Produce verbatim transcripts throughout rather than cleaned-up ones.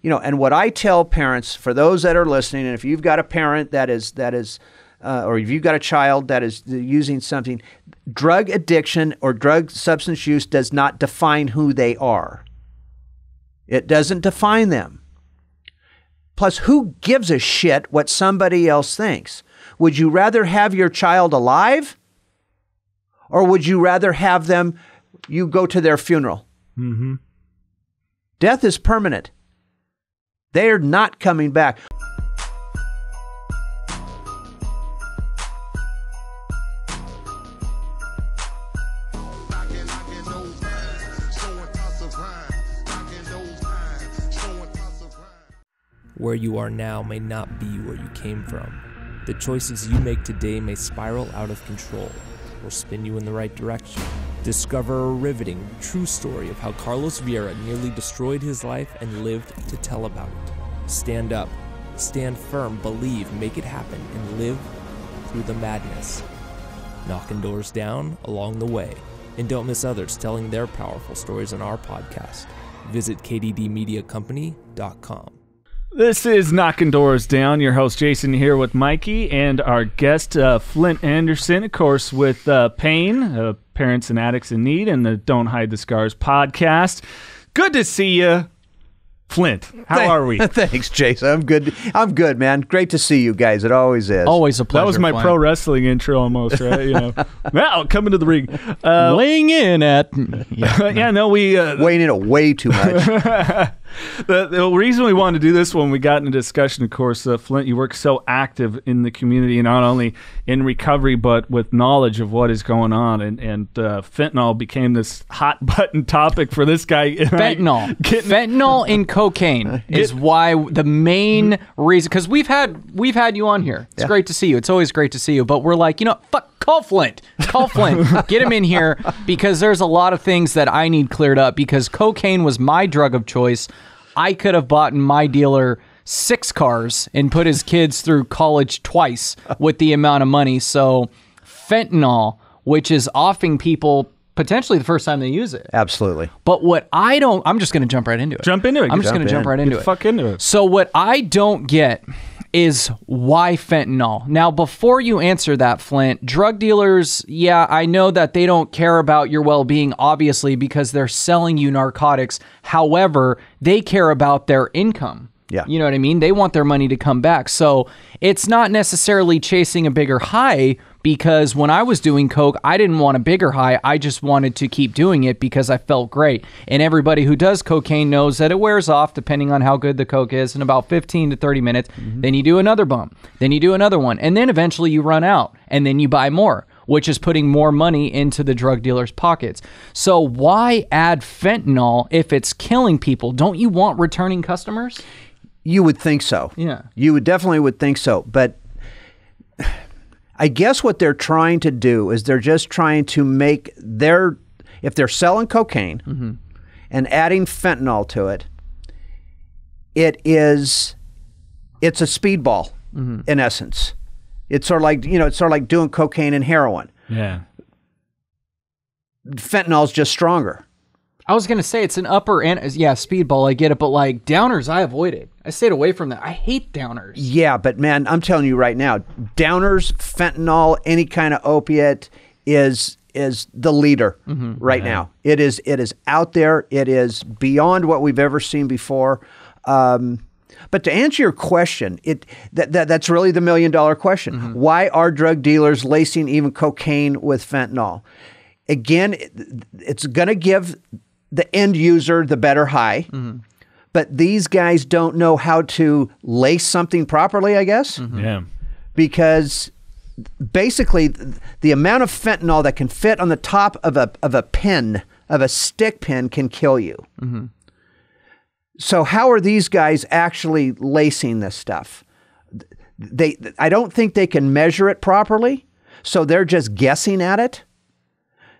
You know, and what I tell parents, for those that are listening, and if you've got a parent that is, that is, uh, or if you've got a child that is using something, drug addiction or drug substance use does not define who they are. It doesn't define them. Plus, who gives a shit what somebody else thinks? Would you rather have your child alive, or would you rather have them, you go to their funeral? Mm-hmm. Death is permanent. They're not coming back. Where you are now may not be where you came from. The choices you make today may spiral out of control or spin you in the right direction. Discover a riveting, true story of how Carlos Vieira nearly destroyed his life and lived to tell about it. Stand up, stand firm, believe, make it happen, and live through the madness. Knockin' doors down along the way, and don't miss others telling their powerful stories on our podcast. Visit K D D Media Company dot com. This is Knockin' Doorz Down. Your host Jason here with Mikey and our guest uh, Flindt Anderson, of course, with uh, P A I N, uh, Parents and Addicts in Need, and the Don't Hide the Scars podcast. Good to see you, Flindt. How Thanks. Are we? Thanks, Jason. I'm good. I'm good, man. Great to see you guys. It always is. Always a pleasure. That was my Flindt. Pro wrestling intro, almost right. You know, well, coming to the ring, uh, weighing in at yeah, yeah no, we uh, weighing in a way too much. The, the reason we wanted to do this, when we got in a discussion, of course, uh, Flindt, you work so active in the community, not only in recovery, but with knowledge of what is going on. And, and uh, fentanyl became this hot button topic for this guy. Right? Fentanyl. Getting, fentanyl and cocaine get, is why the main reason, because we've had, we've had you on here. It's yeah. great to see you. It's always great to see you. But we're like, you know, fuck. Call Flindt. Call Flindt. Get him in here, because there's a lot of things that I need cleared up, because cocaine was my drug of choice. I could have bought my dealer six cars and put his kids through college twice with the amount of money. So fentanyl, which is offing people potentially the first time they use it. Absolutely. But what I don't... I'm just going to jump right into it. Jump into it. I'm just going to jump right into it. Get the fuck into it. So what I don't get... is why fentanyl? Now, before you answer that, Flindt, drug dealers, yeah, I know that they don't care about your well-being, obviously, because they're selling you narcotics. However, they care about their income. Yeah. You know what I mean? They want their money to come back. So it's not necessarily chasing a bigger high, because when I was doing coke, I didn't want a bigger high. I just wanted to keep doing it because I felt great. And everybody who does cocaine knows that it wears off, depending on how good the coke is, in about fifteen to thirty minutes. Mm-hmm. Then you do another bump. Then you do another one. And then eventually you run out, and then you buy more, which is putting more money into the drug dealer's pockets. So why add fentanyl if it's killing people? Don't you want returning customers? You would think so. Yeah. You would definitely would think so. But I guess what they're trying to do is they're just trying to make their, if they're selling cocaine mm-hmm. and adding fentanyl to it, it is, it's a speedball mm-hmm. in essence. It's sort of like, you know, it's sort of like doing cocaine and heroin. Yeah. Fentanyl's just stronger. I was going to say it's an upper and yeah, speedball, I get it, but like downers I avoided. I stayed away from that. I hate downers. Yeah, but man, I'm telling you right now, downers, fentanyl, any kind of opiate is is the leader mm-hmm. right yeah. now. It is it is out there. It is beyond what we've ever seen before. Um, but to answer your question, it that th that's really the million dollar question. Mm-hmm. Why are drug dealers lacing even cocaine with fentanyl? Again, it, it's going to give the end user the better high. Mm-hmm. But these guys don't know how to lace something properly, I guess. Mm-hmm. Yeah. Because basically the amount of fentanyl that can fit on the top of a of a pen, of a stick pen, can kill you. Mm-hmm. So how are these guys actually lacing this stuff? They I don't think they can measure it properly, so they're just guessing at it.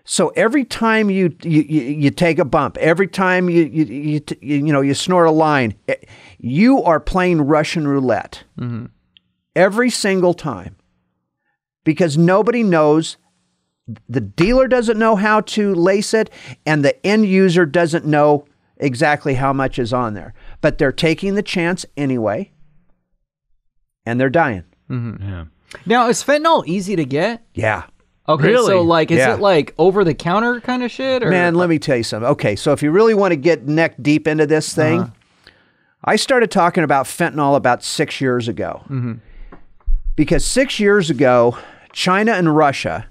So every time you you, you you take a bump, every time you you you, you, you know you snort a line, it, you are playing Russian roulette mm-hmm. every single time, because nobody knows. The dealer doesn't know how to lace it, and the end user doesn't know exactly how much is on there. but they're taking the chance anyway, and they're dying. Mm-hmm. Yeah. Now, is fentanyl easy to get? Yeah. Okay, really? So like, is yeah. it like over-the-counter kind of shit? Or? Man, let me tell you something. Okay, so if you really want to get neck deep into this thing, uh-huh. I started talking about fentanyl about six years ago. Mm-hmm. Because six years ago, China and Russia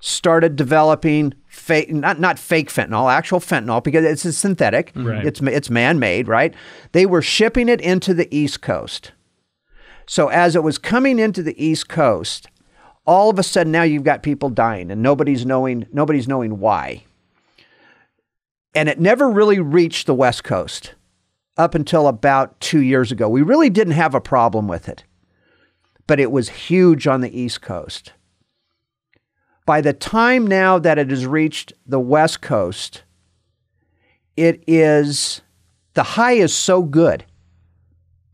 started developing fake, not, not fake fentanyl, actual fentanyl, because it's synthetic. Right. It's, it's man-made, right? They were shipping it into the East Coast. So as it was coming into the East Coast, all of a sudden now you've got people dying and nobody's knowing, nobody's knowing why. And it never really reached the West Coast up until about two years ago. We really didn't have a problem with it, but it was huge on the East Coast. By the time now that it has reached the West Coast, it is, the high is so good.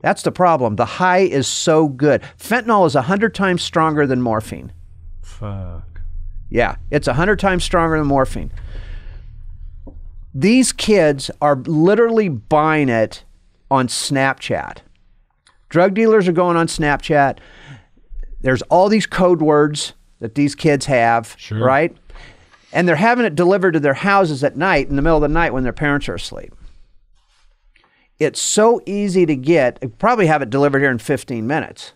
That's the problem. The high is so good. Fentanyl is a hundred times stronger than morphine. Fuck. Yeah, it's a hundred times stronger than morphine. These kids are literally buying it on Snapchat. Drug dealers are going on Snapchat. There's all these code words that these kids have, sure. right? And they're having it delivered to their houses at night, in the middle of the night when their parents are asleep. It's so easy to get, probably have it delivered here in fifteen minutes.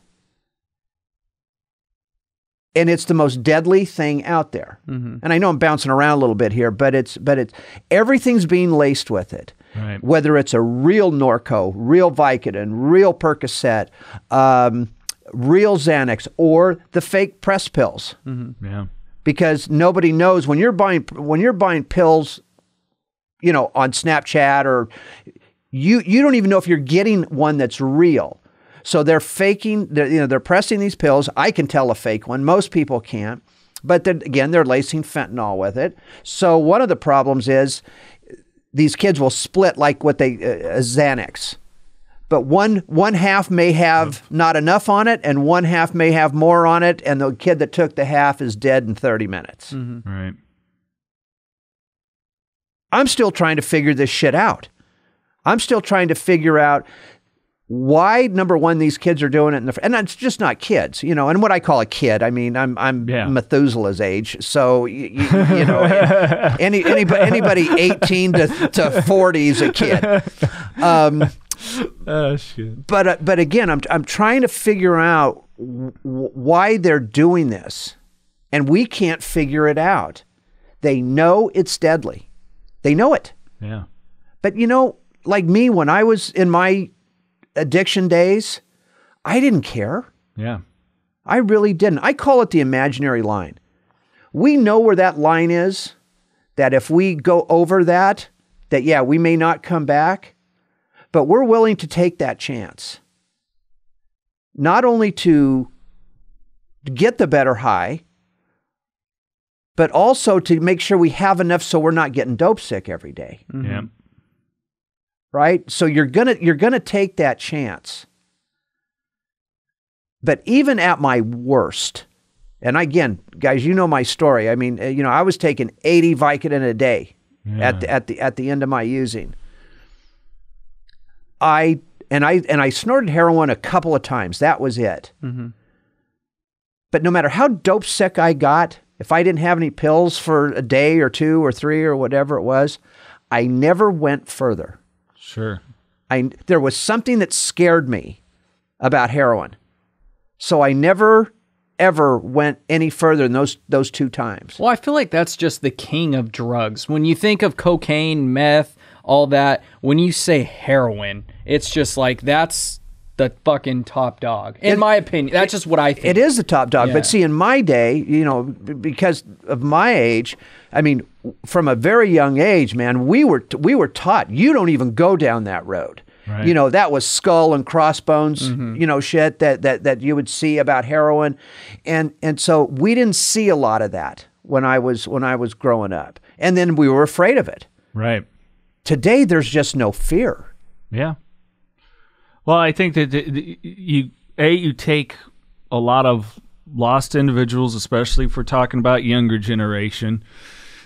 And it's the most deadly thing out there. Mm-hmm. And I know I'm bouncing around a little bit here, but it's, but it's, everything's being laced with it. Right. Whether it's a real Norco, real Vicodin, real Percocet, um, real Xanax, or the fake press pills. Mm-hmm. Yeah. Because nobody knows when you're buying, when you're buying pills, you know, on Snapchat or... You you don't even know if you're getting one that's real. So they're faking, they're, you know, they're pressing these pills. I can tell a fake one. Most people can't. But then, again, they're lacing fentanyl with it. So one of the problems is these kids will split like what they, uh, Xanax. But one, one half may have not enough on it and one half may have more on it. And the kid that took the half is dead in thirty minutes. Mm-hmm. Right. I'm still trying to figure this shit out. I'm still trying to figure out why, number one, these kids are doing it. In the, and it's just not kids, you know, and what I call a kid, I mean, I'm I'm yeah. Methuselah's age. So, you, you, you know, any, anybody, anybody eighteen to forty is a kid. Um, oh, shit. But, uh, but again, I'm, I'm trying to figure out w why they're doing this, and we can't figure it out. They know it's deadly. They know it. Yeah. But, you know, like me, when I was in my addiction days, I didn't care. Yeah. I really didn't. I call it the imaginary line. We know where that line is, that if we go over that, that, yeah, we may not come back, but we're willing to take that chance. Not only to get the better high, but also to make sure we have enough so we're not getting dope sick every day. Mm-hmm. Yeah. Right? So you're gonna you're gonna take that chance. But even at my worst, and again, guys, you know my story. I mean, you know, I was taking eighty Vicodin a day yeah. at the, at the at the end of my using. I and I and I snorted heroin a couple of times. That was it. Mm-hmm. But no matter how dope sick I got, if I didn't have any pills for a day or two or three or whatever it was, I never went further. Sure. I, there was something that scared me about heroin. So I never, ever went any further than those, those two times. Well, I feel like that's just the king of drugs. When you think of cocaine, meth, all that, when you say heroin, it's just like that's the fucking top dog. In it, my opinion, that's it, just what I think. It is the top dog. Yeah. But see, in my day, you know, because of my age, I mean, from a very young age, man, we were we were taught you don't even go down that road. Right. You know, that was skull and crossbones, mm-hmm. you know, shit that that that you would see about heroin, and and so we didn't see a lot of that when I was when I was growing up, and then we were afraid of it. Right. Today, there's just no fear. Yeah. Well, I think that the, the, you a you take a lot of lost individuals, especially if we're talking about younger generation.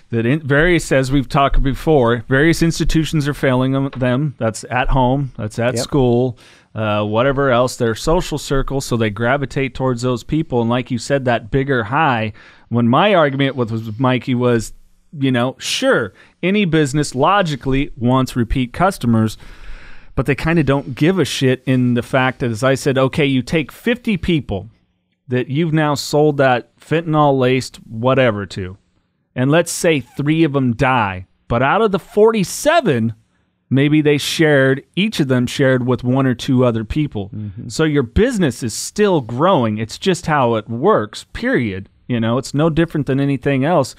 that in, various, says we've talked before, various institutions are failing them. That's at home, that's at yep. school, uh, whatever else, their social circle, so they gravitate towards those people. And like you said, that bigger high, when my argument with, with Mikey was, you know, sure, any business logically wants repeat customers, but they kind of don't give a shit in the fact that, as I said, okay, you take fifty people that you've now sold that fentanyl-laced whatever to, and let's say three of them die. But out of the forty-seven, maybe they shared, each of them shared with one or two other people. Mm-hmm. So your business is still growing. It's just how it works, period. You know, it's no different than anything else.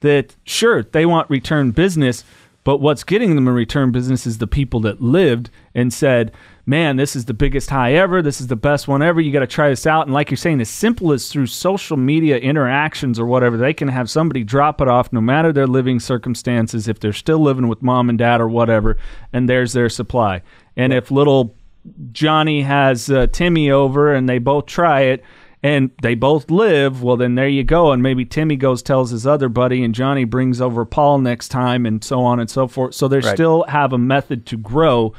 That, sure, they want return business, but what's getting them a return business is the people that lived and said, man, this is the biggest high ever. This is the best one ever. You got to try this out. And like you're saying, as simple as through social media interactions or whatever, they can have somebody drop it off no matter their living circumstances, if they're still living with mom and dad or whatever, and there's their supply. And if little Johnny has uh, Timmy over and they both try it, and they both live, well, then there you go. And maybe Timmy goes, tells his other buddy, and Johnny brings over Paul next time, and so on and so forth. So they right. still have a method to grow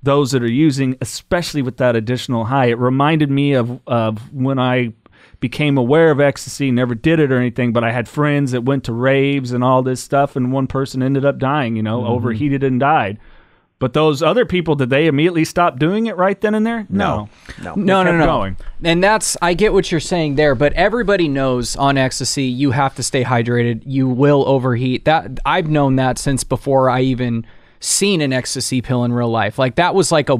those that are using, especially with that additional high. It reminded me of, of when I became aware of ecstasy, never did it or anything, but I had friends that went to raves and all this stuff, and one person ended up dying, you know, mm-hmm. overheated and died. But those other people, did they immediately stop doing it right then and there? No. No, no, no, no. Going. And that's, I get what you're saying there, but everybody knows on ecstasy, you have to stay hydrated. You will overheat. That I've known that since before I even seen an ecstasy pill in real life. Like that was like a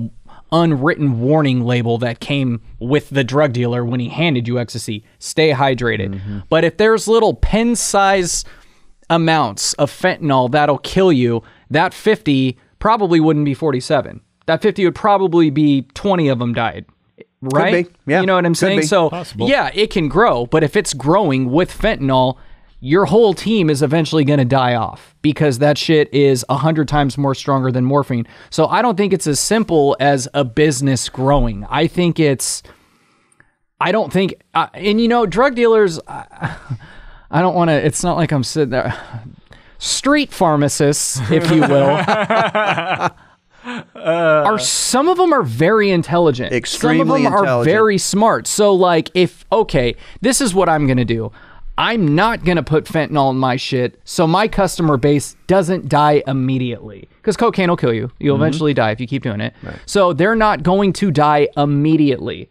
unwritten warning label that came with the drug dealer when he handed you ecstasy. Stay hydrated. Mm-hmm. But if there's little pen size amounts of fentanyl that'll kill you, that fifty probably wouldn't be forty-seven. That fifty would probably be twenty of them died, right? Could be. Yeah. You know what I'm Could saying? Be. So Possible. Yeah, it can grow, but if it's growing with fentanyl, your whole team is eventually going to die off because that shit is a hundred times more stronger than morphine. So I don't think it's as simple as a business growing. I think it's, I don't think, uh, and you know, drug dealers, I, I don't want to, it's not like I'm sitting there. Street pharmacists, if you will, uh, are some of them are very intelligent. Extremely intelligent. Some of them are very smart. So like if, okay, this is what I'm going to do. I'm not going to put fentanyl in my shit so my customer base doesn't die immediately. Because cocaine will kill you. You'll mm-hmm. eventually die if you keep doing it. Right. So they're not going to die immediately.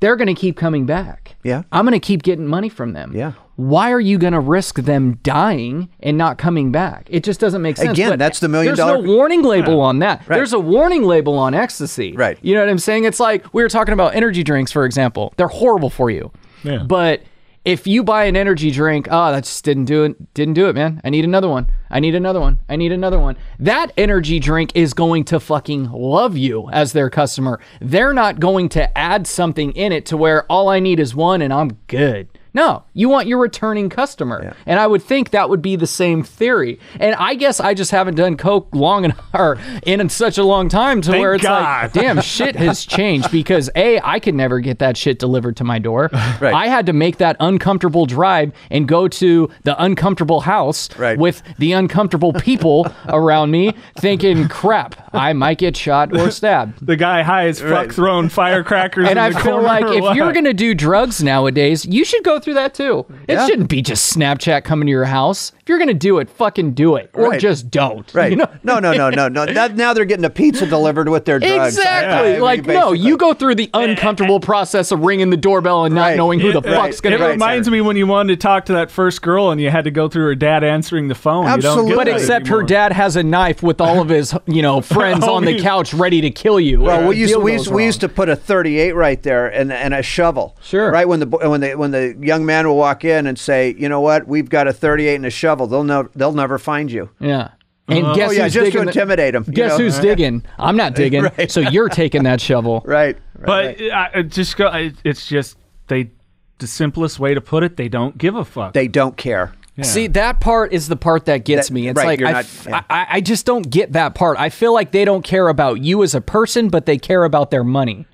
They're going to keep coming back. Yeah. I'm going to keep getting money from them. Yeah. Why are you going to risk them dying and not coming back? It just doesn't make sense. Again, but that's the million dollar. There's no warning label yeah. on that. Right. There's a warning label on ecstasy. Right. You know what I'm saying? It's like we were talking about energy drinks, for example. They're horrible for you. Yeah. But if you buy an energy drink, oh, that just didn't do it. Didn't do it, man. I need another one. I need another one. I need another one. That energy drink is going to fucking love you as their customer. They're not going to add something in it to where all I need is one and I'm good. No, you want your returning customer. Yeah. And I would think that would be the same theory. And I guess I just haven't done coke long enough, or in such a long time to Thank where it's God. Like, damn, shit has changed because A, I could never get that shit delivered to my door. Right. I had to make that uncomfortable drive and go to the uncomfortable house right. with the uncomfortable people around me thinking, crap, I might get shot or stabbed. The guy high as fuck right. throwing firecrackers and in I the feel like if what? You're going to do drugs nowadays, you should go through that too. It yeah. shouldn't be just Snapchat coming to your house. If you're gonna do it, fucking do it, or right. just don't. Right? You know? No, no, no, no, no. That, now they're getting a pizza delivered with their drugs. Exactly. Yeah. Like, basically. No, you go through the uncomfortable process of ringing the doorbell and not right. knowing who the right. fuck's gonna. It right, reminds sir. Me when you wanted to talk to that first girl and you had to go through her dad answering the phone. Absolutely. You don't get but except anymore. Her dad has a knife with all of his, you know, friends on the couch ready to kill you. Well, we used to, we, used, we used to put a thirty-eight right there and and a shovel. Sure. Right when the when the when the young man will walk in and say, you know what, we've got a thirty-eight and a shovel. They'll know. They'll never find you. Yeah. And uh, guess oh, yeah, who's just to intimidate them. Guess know? Who's digging? I'm not digging. Right. So you're taking that shovel. Right. right but right. I just go. I, it's just they. The simplest way to put it, they don't give a fuck. They don't care. Yeah. See, that part is the part that gets that, me. It's right, like, I, not, yeah. I, I just don't get that part. I feel like they don't care about you as a person, but they care about their money.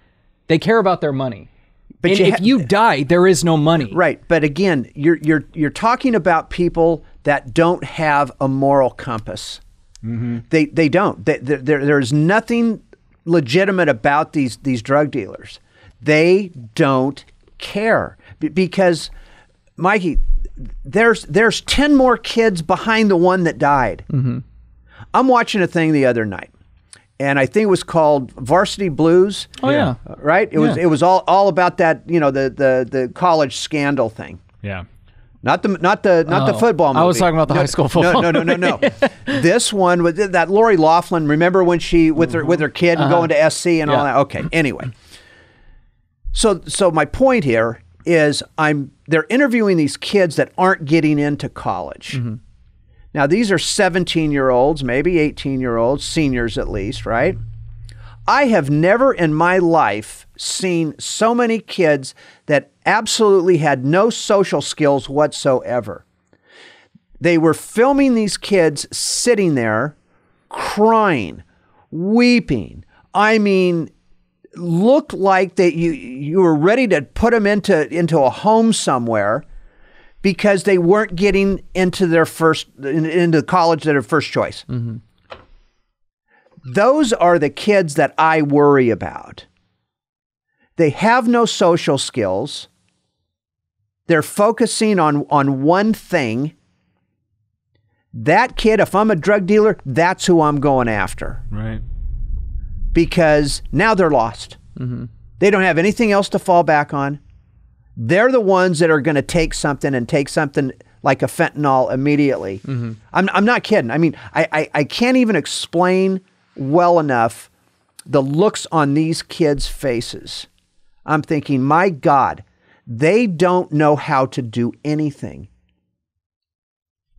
They care about their money. But and you if you die, there is no money. Right. But again, you're you're you're talking about people that don't have a moral compass. Mm-hmm. They they don't. They, there there's nothing legitimate about these these drug dealers. They don't care B- because, Mikey, there's there's ten more kids behind the one that died. Mm-hmm. I'm watching a thing the other night, and I think it was called Varsity Blues. Oh yeah, yeah. Right. It yeah. was it was all, all about that, you know, the the the college scandal thing. Yeah. Not the not the not oh, the football movie. I was talking about the no, high school football. No, no, no, no, no. This one with that Lori Loughlin. Remember when she with her with her kid uh-huh. going to S C and yeah. all that? Okay. Anyway, so so my point here is I'm they're interviewing these kids that aren't getting into college. Mm-hmm. Now these are seventeen year olds, maybe eighteen year olds, seniors at least, right? I have never in my life seen so many kids that absolutely had no social skills whatsoever. They were filming these kids sitting there, crying, weeping. I mean, looked like that you you were ready to put them into into a home somewhere because they weren't getting into their first into college their first choice. Mm-hmm. Those are the kids that I worry about. They have no social skills. They're focusing on, on one thing. That kid, if I'm a drug dealer, that's who I'm going after. Right. Because now they're lost. Mm-hmm. They don't have anything else to fall back on. They're the ones that are going to take something and take something like a fentanyl immediately. Mm-hmm. I'm, I'm not kidding. I mean, I, I, I can't even explain well enough the looks on these kids' faces. I'm thinking, my God, they don't know how to do anything.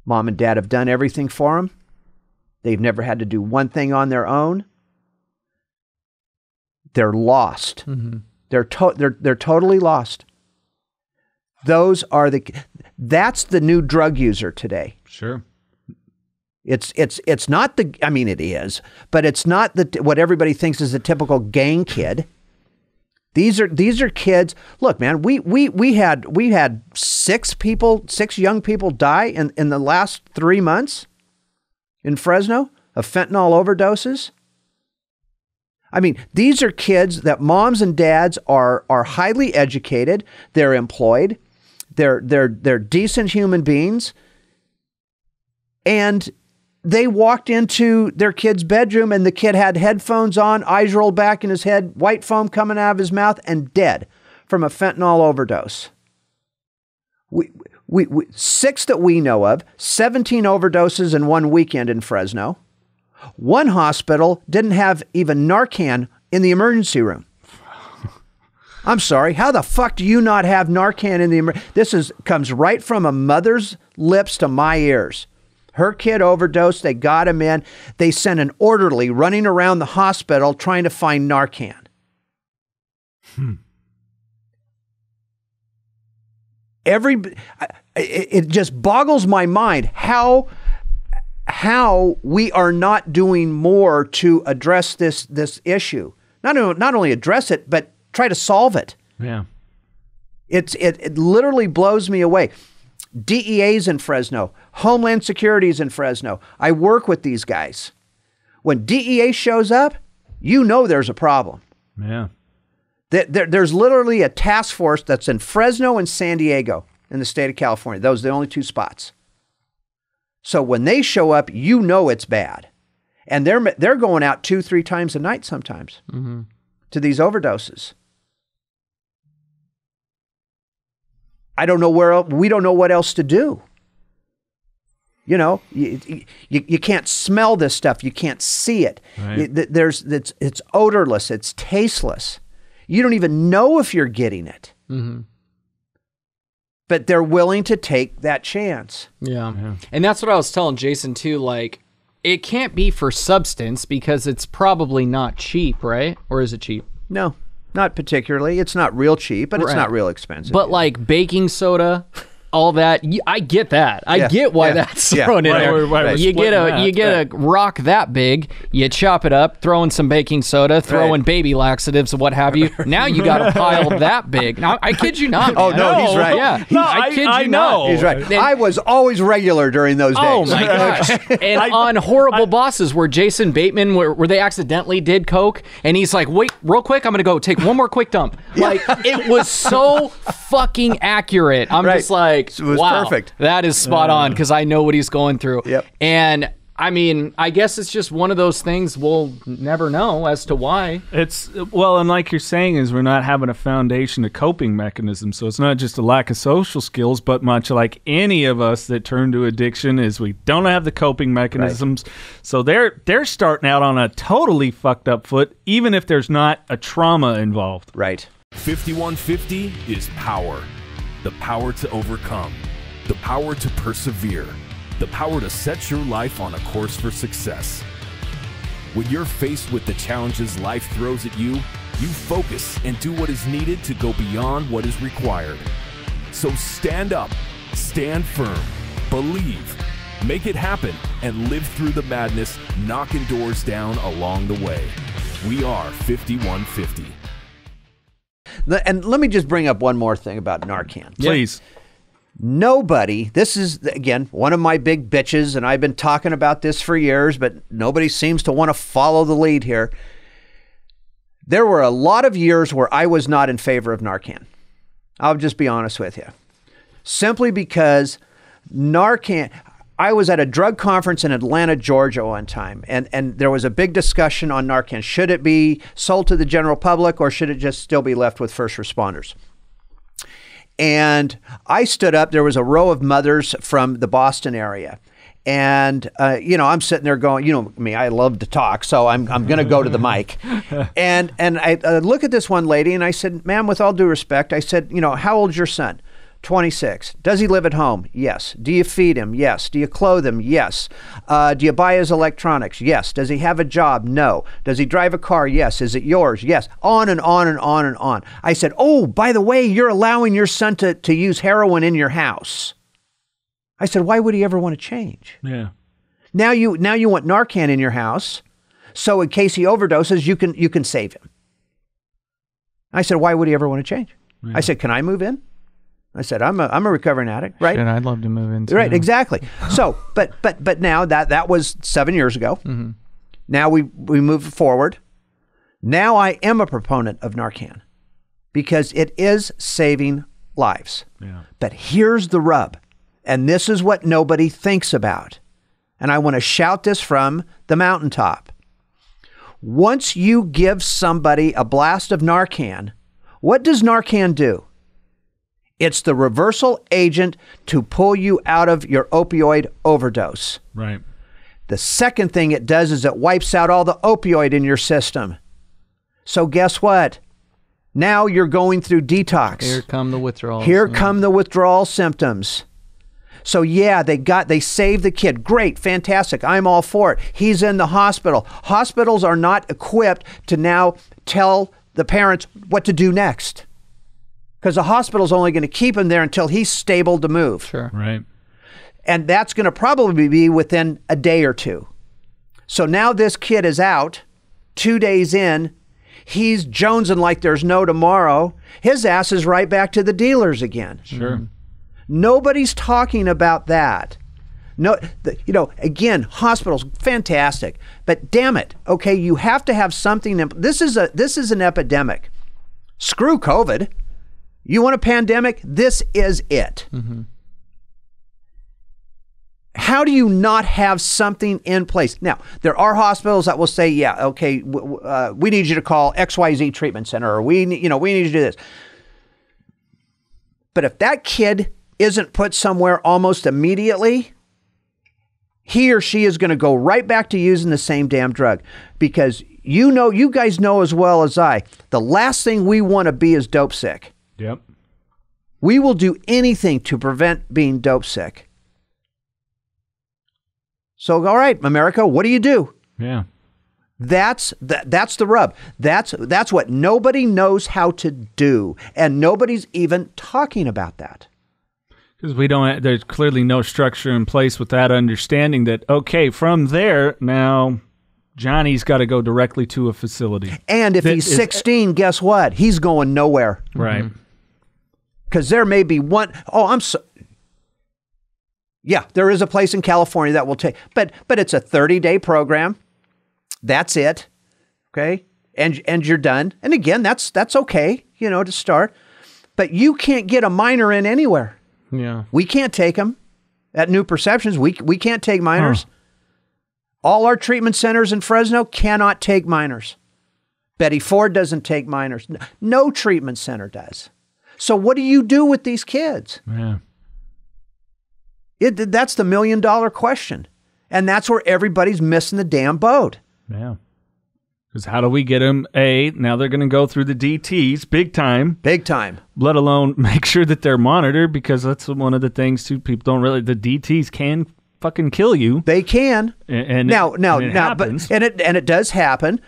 Mom and Dad have done everything for them. They've never had to do one thing on their own. They're lost. Mm-hmm. They're to- they're they're totally lost. Those are the that's the new drug user today. Sure. It's it's it's not the I mean it is, but it's not the what everybody thinks is the typical gang kid. These are these are kids. Look, man, we we we had we had six people, six young people die in, in the last three months in Fresno of fentanyl overdoses. I mean, these are kids that moms and dads are are highly educated, they're employed, they're they're they're decent human beings, and they walked into their kid's bedroom and the kid had headphones on, eyes rolled back in his head, white foam coming out of his mouth, and dead from a fentanyl overdose. We, we, we, six that we know of, seventeen overdoses in one weekend in Fresno. One hospital didn't have even Narcan in the emergency room. I'm sorry, how the fuck do you not have Narcan in the emergency room? This is, comes right from a mother's lips to my ears. Her kid overdosed. They got him in. They sent an orderly running around the hospital trying to find Narcan. Hmm. Every, it just boggles my mind how how we are not doing more to address this this issue. Not not only address it, but try to solve it. Yeah, it's it it literally blows me away. D E A's in Fresno, Homeland Security's in Fresno. I work with these guys. When D E A shows up, you know there's a problem. Yeah. There, there, there's literally a task force that's in Fresno and San Diego in the state of California. Those are the only two spots. So when they show up, you know it's bad. And they're, they're going out two, three times a night sometimes mm-hmm. to these overdoses. I don't know where else, we don't know what else to do. You know, you you, you can't smell this stuff. You can't see it. Right. it there's it's, it's odorless. It's tasteless. You don't even know if you're getting it. Mm-hmm. But they're willing to take that chance. Yeah. yeah, and that's what I was telling Jason too. Like, it can't be for substance because it's probably not cheap, right? Or is it cheap? No. Not particularly. It's not real cheap, but right. it's not real expensive. But either. Like baking soda, all that. I get that. I yeah. get why yeah. that's yeah. thrown yeah. in right. there. Right. You get a you get right. a rock that big, you chop it up, throw in some baking soda, throw right. in baby laxatives, what have you. Now you got a pile that big. Now, I kid you not. Oh, no, no, he's right. Yeah, no, I kid I, you I know. Not. He's right. And, I was always regular during those days. Oh, my gosh. And I, on Horrible I, Bosses where Jason Bateman, where, where they accidentally did coke, and he's like, wait, real quick, I'm going to go take one more quick dump. Like, it was so fucking accurate. I'm right. just like, it was wow, perfect. That is spot on, because I know what he's going through. Yep. And I mean, I guess it's just one of those things we'll never know as to why. It's, well, and like you're saying, is we're not having a foundation, a coping mechanism. So it's not just a lack of social skills, but much like any of us that turn to addiction is we don't have the coping mechanisms. Right. So they're they're starting out on a totally fucked up foot, even if there's not a trauma involved. Right. fifty-one fifty is power. The power to overcome. The power to persevere. The power to set your life on a course for success. When you're faced with the challenges life throws at you, you focus and do what is needed to go beyond what is required. So stand up, stand firm, believe, make it happen, and live through the madness, knocking doors down along the way. We are fifty-one fifty. And let me just bring up one more thing about Narcan. Please. Yeah. Nobody, this is, again, one of my big bitches, and I've been talking about this for years, but nobody seems to want to follow the lead here. There were a lot of years where I was not in favor of Narcan. I'll just be honest with you. Simply because Narcan, I was at a drug conference in Atlanta, Georgia one time, and, and there was a big discussion on Narcan. Should it be sold to the general public, or should it just still be left with first responders? And I stood up, there was a row of mothers from the Boston area. And, uh, you know, I'm sitting there going, you know me, I love to talk, so I'm, I'm going to go to the mic. And and I, I look at this one lady and I said, ma'am, with all due respect, I said, you know, how old's your son? twenty-six. Does he live at home? Yes. Do you feed him? Yes. Do you clothe him? Yes. Uh, do you buy his electronics? Yes. Does he have a job? No. Does he drive a car? Yes. Is it yours? Yes. On and on and on and on. I said, oh, by the way, you're allowing your son to, to use heroin in your house. I said, why would he ever want to change? Yeah. Now you, now you want Narcan in your house, so in case he overdoses, you can, you can save him. I said, why would he ever want to change? Yeah. I said, can I move in? I said, I'm a, I'm a recovering addict, right? And I'd love to move in too. Right, exactly. So, but but but now that that was seven years ago. Mm-hmm. Now we we move forward. Now I am a proponent of Narcan because it is saving lives. Yeah. But here's the rub, and this is what nobody thinks about. And I want to shout this from the mountaintop. Once you give somebody a blast of Narcan, what does Narcan do? It's the reversal agent to pull you out of your opioid overdose. Right. The second thing it does is it wipes out all the opioid in your system. So guess what? Now you're going through detox. Here come the withdrawals. Here yeah. come the withdrawal symptoms. So yeah, they got, they saved the kid. Great, fantastic. I'm all for it. He's in the hospital. Hospitals are not equipped to now tell the parents what to do next, because the hospital's only going to keep him there until he's stable to move. Sure. Right. And that's going to probably be within a day or two. So now this kid is out, two days in, he's jonesing like there's no tomorrow. His ass is right back to the dealers again. Sure. Nobody's talking about that. No, the, you know, again, hospitals, fantastic, but damn it, okay, you have to have something. This is a, this is an epidemic. Screw COVID. You want a pandemic? This is it. Mm-hmm. How do you not have something in place? Now, there are hospitals that will say, yeah, okay, w w uh, we need you to call X Y Z treatment center, or we, you know, we need you to do this. But if that kid isn't put somewhere almost immediately, he or she is going to go right back to using the same damn drug, because you know, you guys know as well as I, the last thing we want to be is dope sick. Yep. We will do anything to prevent being dope sick. So, all right, America, what do you do? Yeah. That's the, that's the rub. That's that's what nobody knows how to do, and nobody's even talking about that. Because we don't, there's clearly no structure in place with that understanding that, okay, from there, now Johnny's got to go directly to a facility. And if that he's sixteen, is, guess what? He's going nowhere. Right. Because mm-hmm. there may be one, oh, I'm so, yeah, there is a place in California that will take, but but it's a thirty-day program. That's it, okay? And and you're done. And again, that's that's okay, you know, to start. But you can't get a minor in anywhere. Yeah, we can't take them at New Perceptions. We we can't take minors. Huh. All our treatment centers in Fresno cannot take minors. Betty Ford doesn't take minors. No treatment center does. So what do you do with these kids? Yeah. It that's the million dollar question, and that's where everybody's missing the damn boat. Yeah. Because how do we get them, A, now they're going to go through the D Ts big time. Big time. Let alone make sure that they're monitored, because that's one of the things too people don't really, the D Ts can fucking kill you. They can. And, and now, it, now, and it now, happens. But, and, it, and it does happen.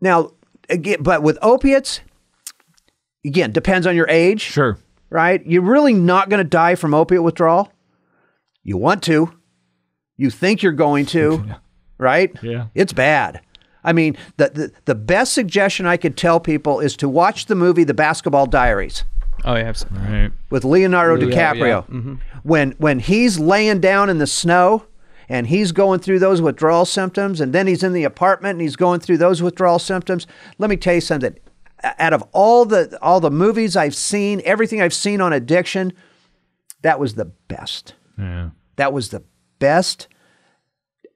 Now, again, but with opiates, again, depends on your age. Sure. Right? You're really not going to die from opiate withdrawal. You want to. You think you're going to. Yeah. Right? Yeah. It's bad. I mean, the, the the best suggestion I could tell people is to watch the movie The Basketball Diaries. Oh, yeah, absolutely. Right. With Leonardo Leo, DiCaprio. Yeah. Mm-hmm. When when he's laying down in the snow and he's going through those withdrawal symptoms, and then he's in the apartment and he's going through those withdrawal symptoms. Let me tell you something. Out of all the all the movies I've seen, everything I've seen on addiction, that was the best. Yeah. That was the best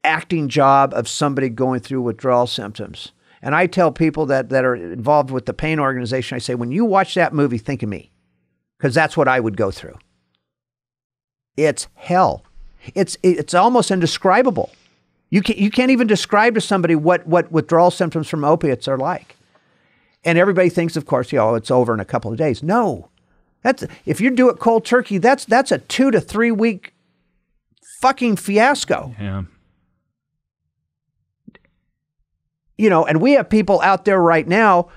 acting job of somebody going through withdrawal symptoms. And I tell people that that are involved with the P A I N organization, I say, when you watch that movie, think of me, because that's what I would go through. It's hell. It's it's almost indescribable. You can't, you can't even describe to somebody what, what withdrawal symptoms from opiates are like. And everybody thinks, of course, you know, it's over in a couple of days. No. That's, if you do it cold turkey, that's, that's a two to three week fucking fiasco. Yeah. You know, and we have people out there right now,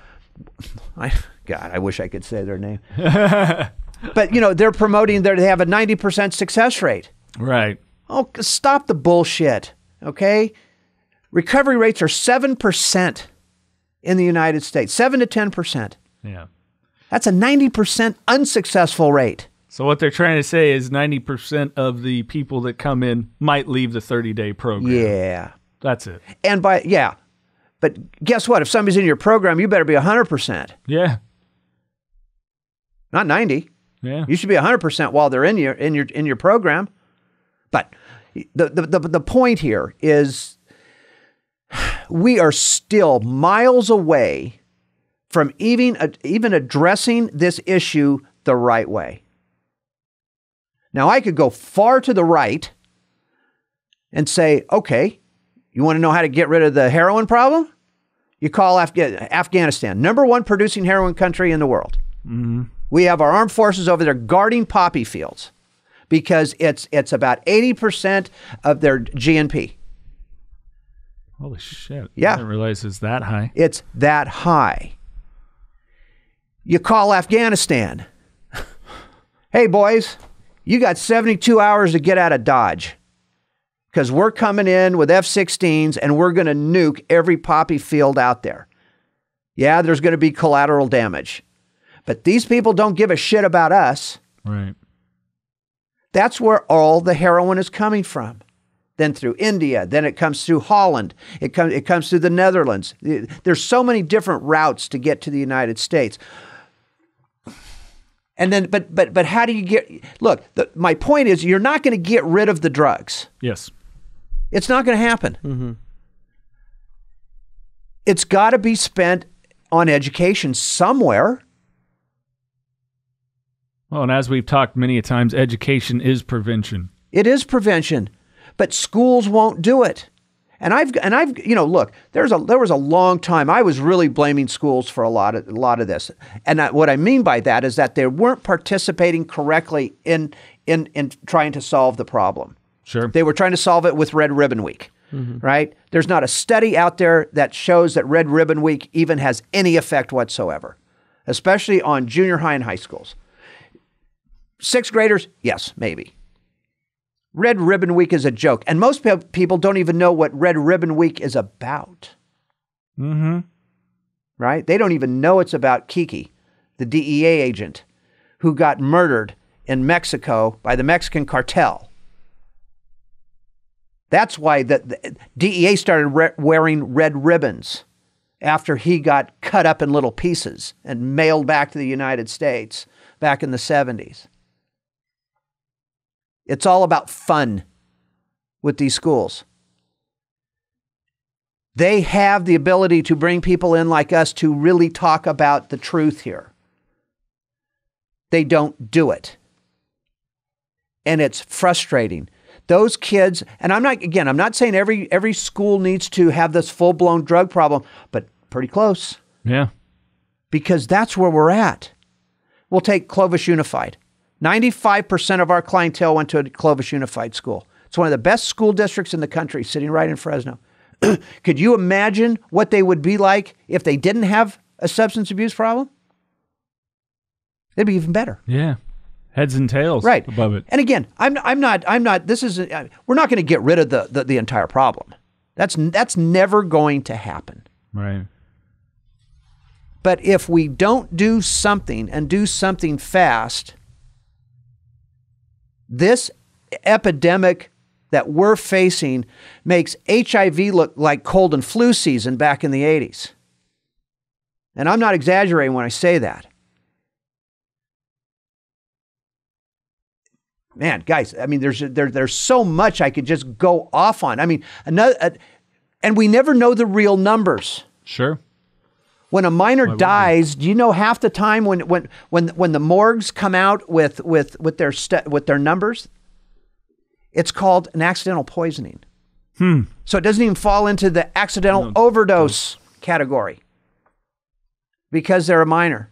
I, God, I wish I could say their name. But, you know, they're promoting, their, they have a ninety percent success rate. Right. Oh, stop the bullshit, okay? Recovery rates are seven percent in the United States, seven to ten percent. Yeah. That's a ninety percent unsuccessful rate. So what they're trying to say is ninety percent of the people that come in might leave the thirty-day program. Yeah. That's it. And by, yeah. But guess what? If somebody's in your program, you better be one hundred percent. Yeah. Not ninety. Yeah. You should be one hundred percent while they're in your in your in your program. But the the the, the point here is we are still miles away from even uh, even addressing this issue the right way. Now, I could go far to the right and say, okay, you want to know how to get rid of the heroin problem? You call Af Afghanistan, number one producing heroin country in the world. Mm-hmm. We have our armed forces over there guarding poppy fields because it's it's about eighty percent of their G N P. Holy shit. Yeah. I didn't realize it's that high. It's that high. You call Afghanistan. Hey, boys, you got seventy-two hours to get out of Dodge, because we're coming in with F sixteens and we're going to nuke every poppy field out there. Yeah, there's going to be collateral damage. But these people don't give a shit about us. Right. That's where all the heroin is coming from. Then through India, then it comes through Holland, it, com it comes through the Netherlands. There's so many different routes to get to the United States. And then, but, but, but how do you get, look, the, my point is you're not going to get rid of the drugs. Yes. It's not going to happen. Mm-hmm. It's got to be spent on education somewhere. Well, and as we've talked many a times, education is prevention. It is prevention, but schools won't do it. And I've and I've you know, look, there's a there was a long time I was really blaming schools for a lot of a lot of this. And I, what I mean by that is that they weren't participating correctly in in in trying to solve the problem. Sure. They were trying to solve it with Red Ribbon Week, mm-hmm. right? There's not a study out there that shows that Red Ribbon Week even has any effect whatsoever, especially on junior high and high schools. Sixth graders? Yes, maybe. Red Ribbon Week is a joke. And most pe- people don't even know what Red Ribbon Week is about. Mm-hmm. Right? They don't even know it's about Kiki, the D E A agent who got murdered in Mexico by the Mexican cartel. That's why the, the D E A started re- wearing red ribbons after he got cut up in little pieces and mailed back to the United States back in the seventies. It's all about fun with these schools. They have the ability to bring people in like us to really talk about the truth here. They don't do it. And it's frustrating. Those kids, and I'm not, again, I'm not saying every every school needs to have this full-blown drug problem, but pretty close. Yeah. Because that's where we're at. We'll take Clovis Unified. ninety-five percent of our clientele went to a Clovis Unified school. It's one of the best school districts in the country, sitting right in Fresno. Could you imagine what they would be like if they didn't have a substance abuse problem? It'd be even better. Yeah. Heads and tails, right, above it. And again, I'm I'm not I'm not. This is I, we're not going to get rid of the, the the entire problem. That's that's never going to happen. Right. But if we don't do something and do something fast, this epidemic that we're facing makes H I V look like cold and flu season back in the eighties. And I'm not exaggerating when I say that. Man, guys, I mean, there's there, there's so much I could just go off on. I mean, another, uh, and we never know the real numbers. Sure. When a minor Why dies, do you know half the time when when when when the morgues come out with with with their st- with their numbers, it's called an accidental poisoning. Hmm. So it doesn't even fall into the accidental no. overdose no. category because they're a minor.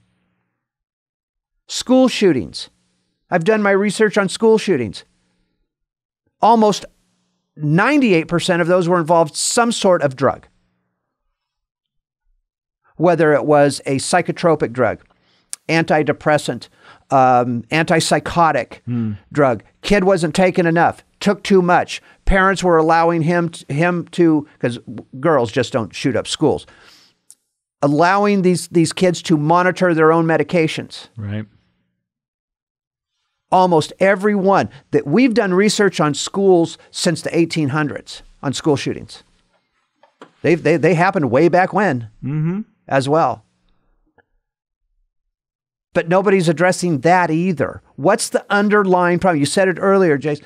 School shootings. I've done my research on school shootings. Almost ninety-eight percent of those were involved some sort of drug. Whether it was a psychotropic drug, antidepressant, um, antipsychotic mm. drug. Kid wasn't taking enough, took too much. Parents were allowing him, him to, because girls just don't shoot up schools, allowing these, these kids to monitor their own medications. Right. Almost every one that we've done research on schools since the eighteen hundreds on school shootings. They they they happened way back when mm-hmm. as well. But nobody's addressing that either. What's the underlying problem? You said it earlier, Jason.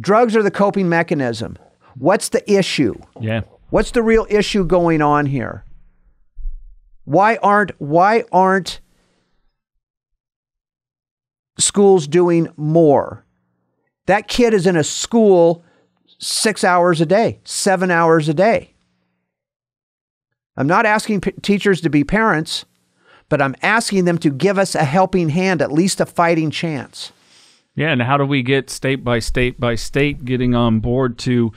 Drugs are the coping mechanism. What's the issue? Yeah. What's the real issue going on here? Why aren't why aren't schools doing more? That kid is in a school six hours a day, seven hours a day. I'm not asking p- teachers to be parents, but I'm asking them to give us a helping hand, at least a fighting chance. Yeah, and how do we get state by state by state getting on board to...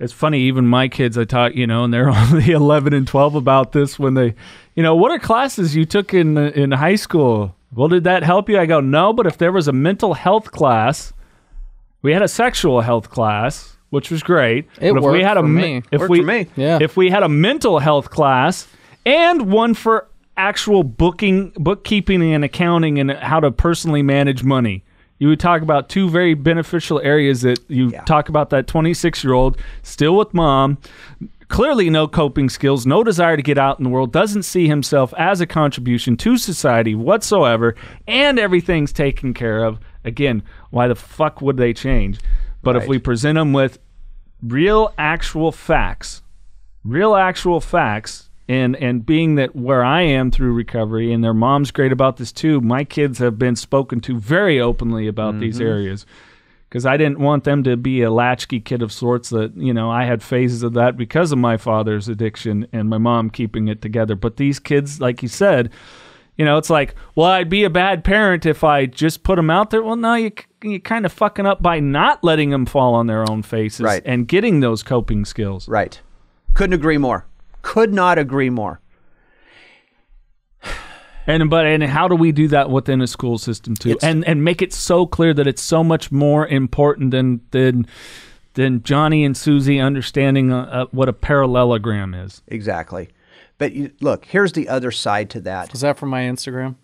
It's funny, even my kids, I taught, you know, and they're only eleven and twelve about this when they, you know, what are classes you took in in high school? Well, did that help you? I go, no, but if there was a mental health class, we had a sexual health class, which was great. It but if worked we had for a, me. If worked we, for me. Yeah. If we had a mental health class and one for actual booking, bookkeeping and accounting and how to personally manage money, you would talk about two very beneficial areas that you yeah. talk about that twenty-six-year-old still with mom, clearly no coping skills, no desire to get out in the world, doesn't see himself as a contribution to society whatsoever, and everything's taken care of. Again, why the fuck would they change? But right. if we present them with real actual facts, real actual facts, and and being that where I am through recovery, and their mom's great about this too, my kids have been spoken to very openly about mm-hmm. these areas, because I didn't want them to be a latchkey kid of sorts that, you know, I had phases of that because of my father's addiction and my mom keeping it together. But these kids, like you said, you know, it's like, well, I'd be a bad parent if I just put them out there. Well, no, you, you're kind of fucking up by not letting them fall on their own faces right. and getting those coping skills. Right. Couldn't agree more. Could not agree more. And but and how do we do that within a school system too, it's, and and make it so clear that it's so much more important than than than Johnny and Susie understanding a, a, what a parallelogram is. Exactly. But you, look, here's the other side to that. Was that from my Instagram?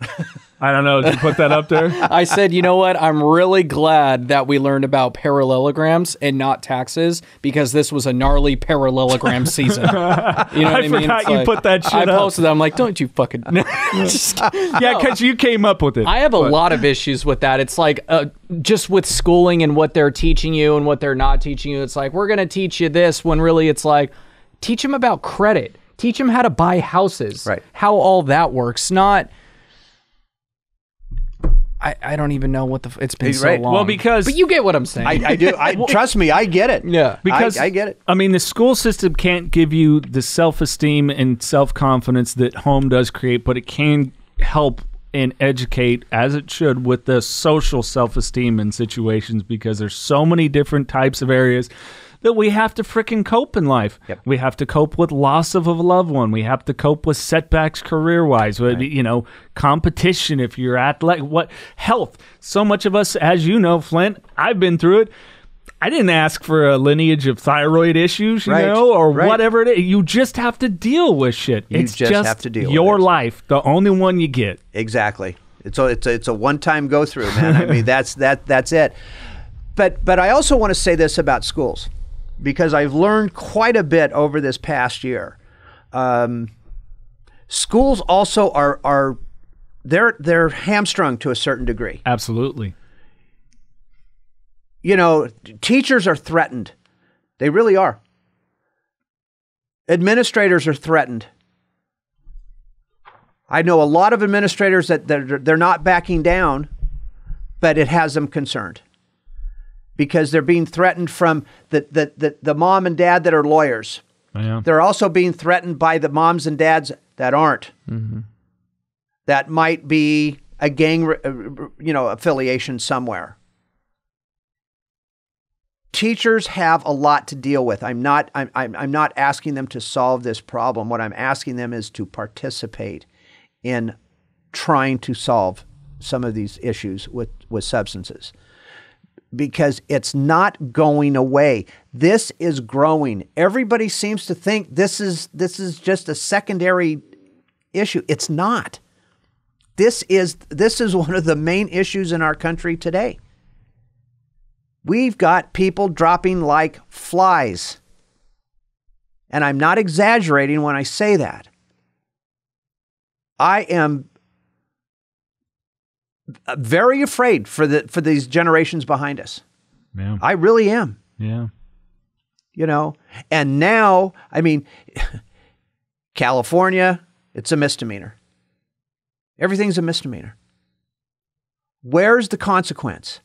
I don't know. Did you put that up there? I said, you know what? I'm really glad that we learned about parallelograms and not taxes, because this was a gnarly parallelogram season. You know what I, I mean? Forgot it's you like, put that shit I up. I posted that. I'm like, don't you fucking... Just, yeah, because no. you came up with it. I have a but. lot of issues with that. It's like uh, just with schooling and what they're teaching you and what they're not teaching you. It's like, we're going to teach you this, when really it's like, teach them about credit. Teach them how to buy houses, right. how all that works. Not, I, I don't even know what the, it's been right. so long. Well, because. But you get what I'm saying. I, I do. I, trust me, I get it. Yeah. Because I, I get it. I mean, the school system can't give you the self-esteem and self-confidence that home does create, but it can help and educate, as it should, with the social self-esteem in situations, because there's so many different types of areas that we have to frickin' cope in life. Yep. We have to cope with loss of a loved one. We have to cope with setbacks career-wise. Right. You know, competition if you're athletic. What health? So much of us, as you know, Flindt, I've been through it. I didn't ask for a lineage of thyroid issues, you right. know, or right. whatever it is. You just have to deal with shit. You it's just, just have to deal your with life, the only one you get. Exactly. It's a, it's a, it's a one-time go-through, man. I mean, that's that that's it. But but I also want to say this about schools, because I've learned quite a bit over this past year. Um, schools also are, are they're, they're hamstrung to a certain degree. Absolutely. You know, teachers are threatened. They really are. Administrators are threatened. I know a lot of administrators that they're, they're not backing down, but it has them concerned, because they're being threatened from the, the, the, the mom and dad that are lawyers. Oh, yeah. They're also being threatened by the moms and dads that aren't. Mm-hmm. That might be a gang, you know, affiliation somewhere. Teachers have a lot to deal with. I'm not, I'm, I'm, I'm not asking them to solve this problem. What I'm asking them is to participate in trying to solve some of these issues with, with substances, because it's not going away. This is growing. Everybody seems to think this is this is just a secondary issue. It's not. This is this is one of the main issues in our country today. We've got people dropping like flies. And I'm not exaggerating when I say that. I am very afraid for the for these generations behind us. Yeah. I really am. Yeah. You know, and now, I mean, California, it's a misdemeanor. Everything's a misdemeanor. Where's the consequence?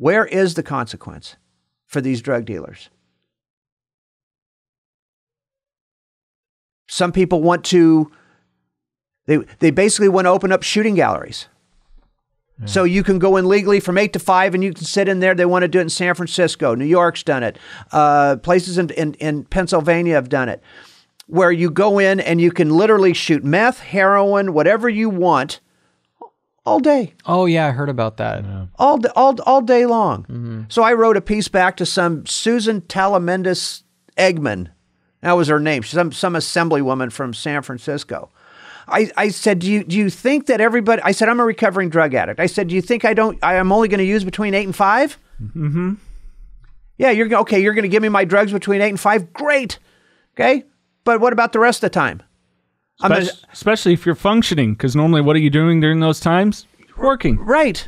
Where is the consequence for these drug dealers? Some people want to They, they basically want to open up shooting galleries. Yeah. So you can go in legally from eight to five and you can sit in there. They want to do it in San Francisco. New York's done it. Uh, places in, in, in Pennsylvania have done it, where you go in and you can literally shoot meth, heroin, whatever you want all day. Oh, yeah. I heard about that. Yeah. All, all, all day long. Mm-hmm. So I wrote a piece back to some Susan Talamendis Eggman. That was her name. Some, some assemblywoman from San Francisco. I, I said, do you, do you think that everybody, I said, I'm a recovering drug addict. I said, do you think I don't, I am only going to use between eight and five? Mm-hmm. Yeah, you're okay. You're going to give me my drugs between eight and five. Great. Okay. But what about the rest of the time? Spe- I'm just, especially if you're functioning, because normally what are you doing during those times? Working. Right.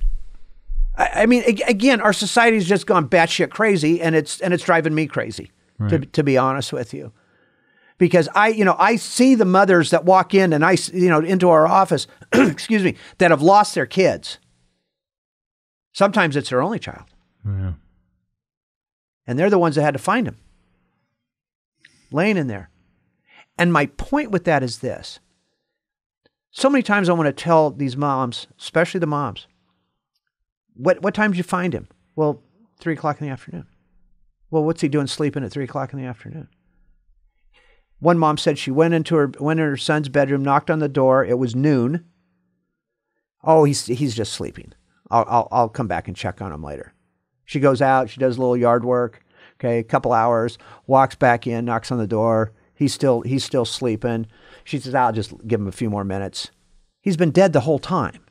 I, I mean, ag- again, our society's just gone batshit crazy, and it's, and it's driving me crazy, right. to, to be honest with you. Because I, you know, I see the mothers that walk in and I, you know, into our office, excuse me, that have lost their kids. Sometimes it's their only child. Yeah. And they're the ones that had to find him, laying in there. And my point with that is this. So many times I want to tell these moms, especially the moms, what, what time did you find him? Well, three o'clock in the afternoon. Well, what's he doing sleeping at three o'clock in the afternoon? One mom said she went into her went in her son's bedroom, knocked on the door. It was noon. Oh, he's he's just sleeping. I'll I'll, I'll come back and check on him later. She goes out. She does a little yard work. Okay, a couple hours. Walks back in. Knocks on the door. He's still he's still sleeping. She says, "I'll just give him a few more minutes." He's been dead the whole time.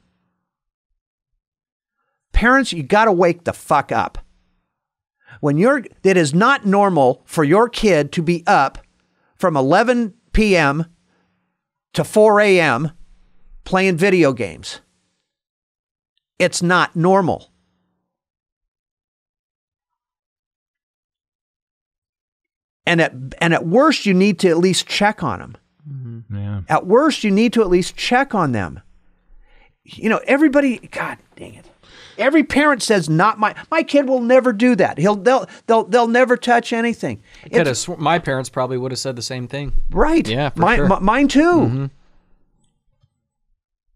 Parents, you got to wake the fuck up. When you're, it is not normal for your kid to be up from eleven p.m. to four a.m. playing video games. It's not normal. And at, and at worst, you need to at least check on them. Mm-hmm. Yeah. At worst, you need to at least check on them. You know, everybody, God dang it. Every parent says, "Not my my kid will never do that. He'll they'll they'll they'll never touch anything." It's, sw- my parents probably would have said the same thing, right? Yeah, for my, sure. m- mine too. Mm-hmm.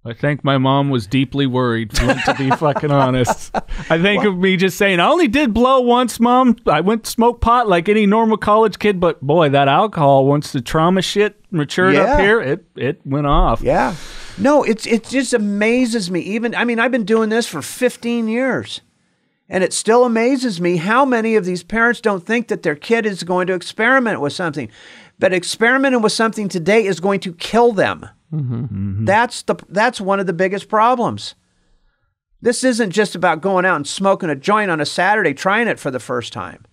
I think my mom was deeply worried. To be fucking honest, I think well, of me just saying, "I only did blow once, Mom. I went to smoke pot like any normal college kid, but boy, that alcohol, once the trauma shit matured yeah. up here, it it went off." Yeah. No, it's it just amazes me. Even I mean, I've been doing this for fifteen years, and it still amazes me how many of these parents don't think that their kid is going to experiment with something. But experimenting with something today is going to kill them. Mm-hmm, mm-hmm. That's the that's one of the biggest problems. This isn't just about going out and smoking a joint on a Saturday, trying it for the first time.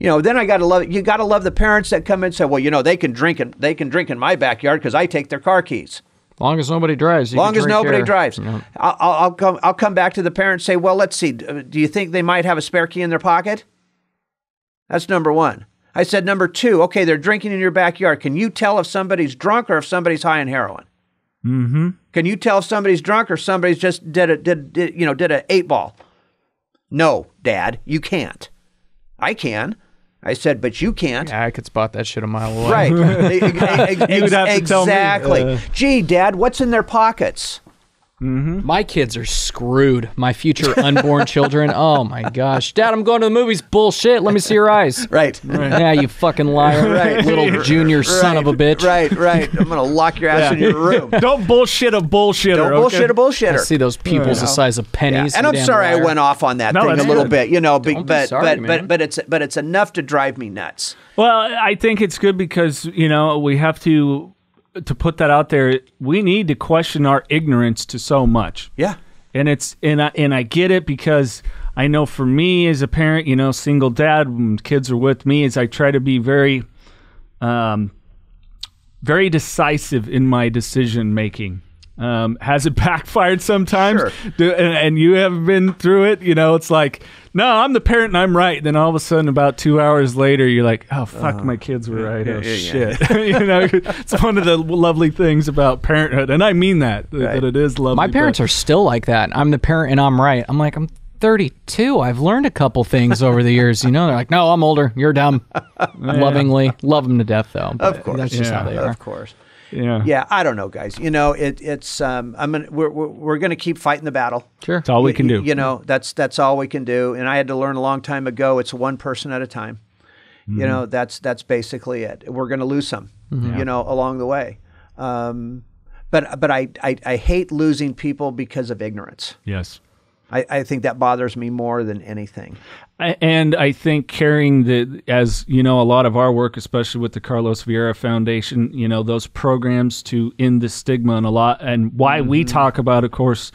You know, then I gotta love you. Gotta love the parents that come in and say, "Well, you know, they can drink and they can drink in my backyard because I take their car keys." Long as nobody drives. Long as nobody drives. Yeah. I'll, I'll come. I'll come back to the parents and say, "Well, let's see. Do you think they might have a spare key in their pocket?" That's number one. I said number two. Okay, they're drinking in your backyard. Can you tell if somebody's drunk or if somebody's high on heroin? Mm-hmm. Can you tell if somebody's drunk or somebody's just did a did, did you know did an eight ball? No, Dad, you can't. I can. I said, but you can't. Yeah, I could spot that shit a mile away. Right. Ex- ex- you would have to exactly. Tell me. Uh, Gee, Dad, what's in their pockets? Mm-hmm. My kids are screwed. My future unborn children. Oh, my gosh. Dad, I'm going to the movies. Bullshit. Let me see your eyes. Right. right. Yeah, you fucking liar. Right. Little junior right. son of a bitch. Right, right. I'm going to lock your ass yeah. in your room. Don't bullshit a bullshitter. Don't bullshit okay? a bullshitter. I see those pupils yeah. the size of pennies. Yeah. And I'm sorry liar. I went off on that no, thing a little good. bit, you know, be, Don't but, be sorry, but, but, but, it's, but it's enough to drive me nuts. Well, I think it's good because, you know, we have to... to put that out there, we need to question our ignorance to so much. Yeah. And it's and I, and I get it because I know for me as a parent, you know, single dad, when kids are with me, is I try to be very um very decisive in my decision making. Um, has it backfired sometimes? Sure. Do, and, and you have been through it. You know, it's like, no, I'm the parent and I'm right. Then all of a sudden, about two hours later, you're like, oh, fuck, uh, my kids were right. Yeah, oh, yeah, shit. Yeah. You know, it's one of the lovely things about parenthood. And I mean that, right. that it is lovely. My parents but, are still like that. I'm the parent and I'm right. I'm like, I'm thirty-two. I've learned a couple things over the years. You know, they're like, no, I'm older. You're dumb. Yeah. Lovingly. Love them to death, though. Of course. That's just yeah. how they are. Of course. Yeah, yeah. I don't know, guys. You know, it, it's um, I'm gonna we're we're, we're going to keep fighting the battle. Sure, it's all we can do. You, you know, that's that's all we can do. And I had to learn a long time ago. It's one person at a time. Mm-hmm. You know, that's that's basically it. We're going to lose some. Mm-hmm. You know, along the way. Um, but but I, I I hate losing people because of ignorance. Yes, I, I think that bothers me more than anything. I, and I think carrying the, as you know, a lot of our work, especially with the Carlos Vieira Foundation, you know, those programs to end the stigma and a lot, and why mm-hmm. we talk about, of course,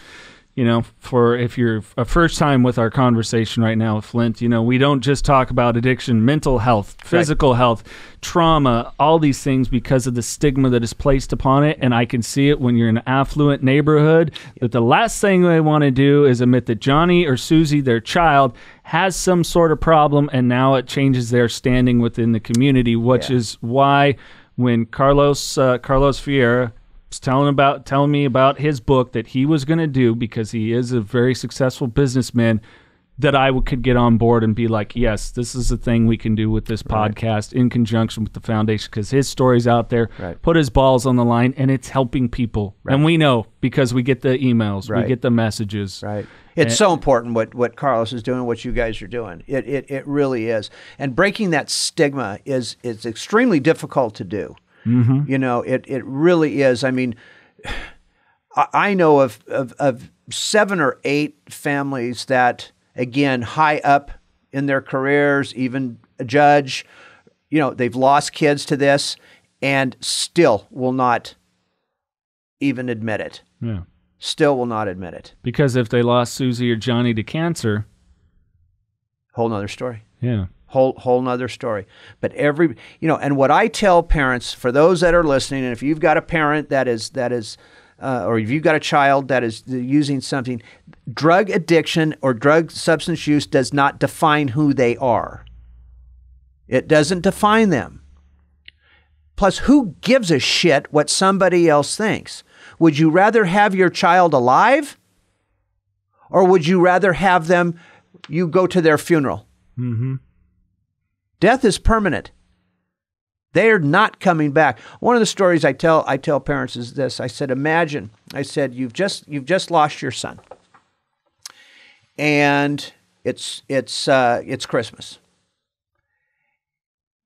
you know, for if you're a first time with our conversation right now with Flindt, you know, we don't just talk about addiction, mental health, physical right. health, trauma, all these things because of the stigma that is placed upon it. And I can see it when you're in an affluent neighborhood that the last thing they want to do is admit that Johnny or Susie, their child, has some sort of problem. And now it changes their standing within the community, which yeah. is why when Carlos, uh, Carlos Vieira, telling about telling me about his book that he was going to do because he is a very successful businessman. that I could get on board and be like, yes, this is a thing we can do with this right. podcast in conjunction with the foundation, because his story's out there, right. put his balls on the line, and it's helping people. Right. And we know because we get the emails, right. we get the messages. Right. It's and, so important what, what Carlos is doing, what you guys are doing. It, it, it really is. And breaking that stigma is, is extremely difficult to do. Mm-hmm. You know, it, it really is. I mean, I know of, of, of seven or eight families that, again, high up in their careers, even a judge, you know, they've lost kids to this and still will not even admit it. Yeah. Still will not admit it. Because if they lost Susie or Johnny to cancer. Whole nother story. Yeah. Whole whole nother story. But every, you know, and what I tell parents, for those that are listening, and if you've got a parent that is, that is, uh, or if you've got a child that is using something, drug addiction or drug substance use does not define who they are. It doesn't define them. Plus, who gives a shit what somebody else thinks? Would you rather have your child alive, or would you rather have them, you go to their funeral? Mm-hmm. Death is permanent. They are not coming back. One of the stories I tell I tell parents is this. I said, imagine, I said, you've just you've just lost your son, and it's it's uh, it's Christmas,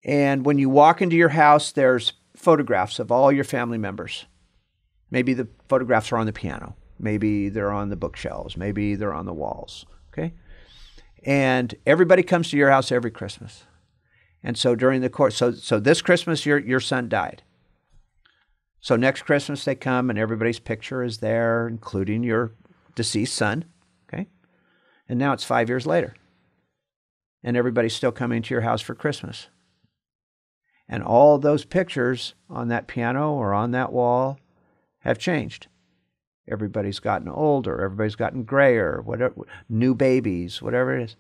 and when you walk into your house, there's photographs of all your family members. Maybe the photographs are on the piano. Maybe they're on the bookshelves. Maybe they're on the walls. Okay, and everybody comes to your house every Christmas. And so during the course, so so this Christmas, your your son died. So next Christmas they come and everybody's picture is there, including your deceased son, okay? And now it's five years later. And everybody's still coming to your house for Christmas. And all those pictures on that piano or on that wall have changed. Everybody's gotten older, everybody's gotten grayer, whatever, new babies, whatever it is.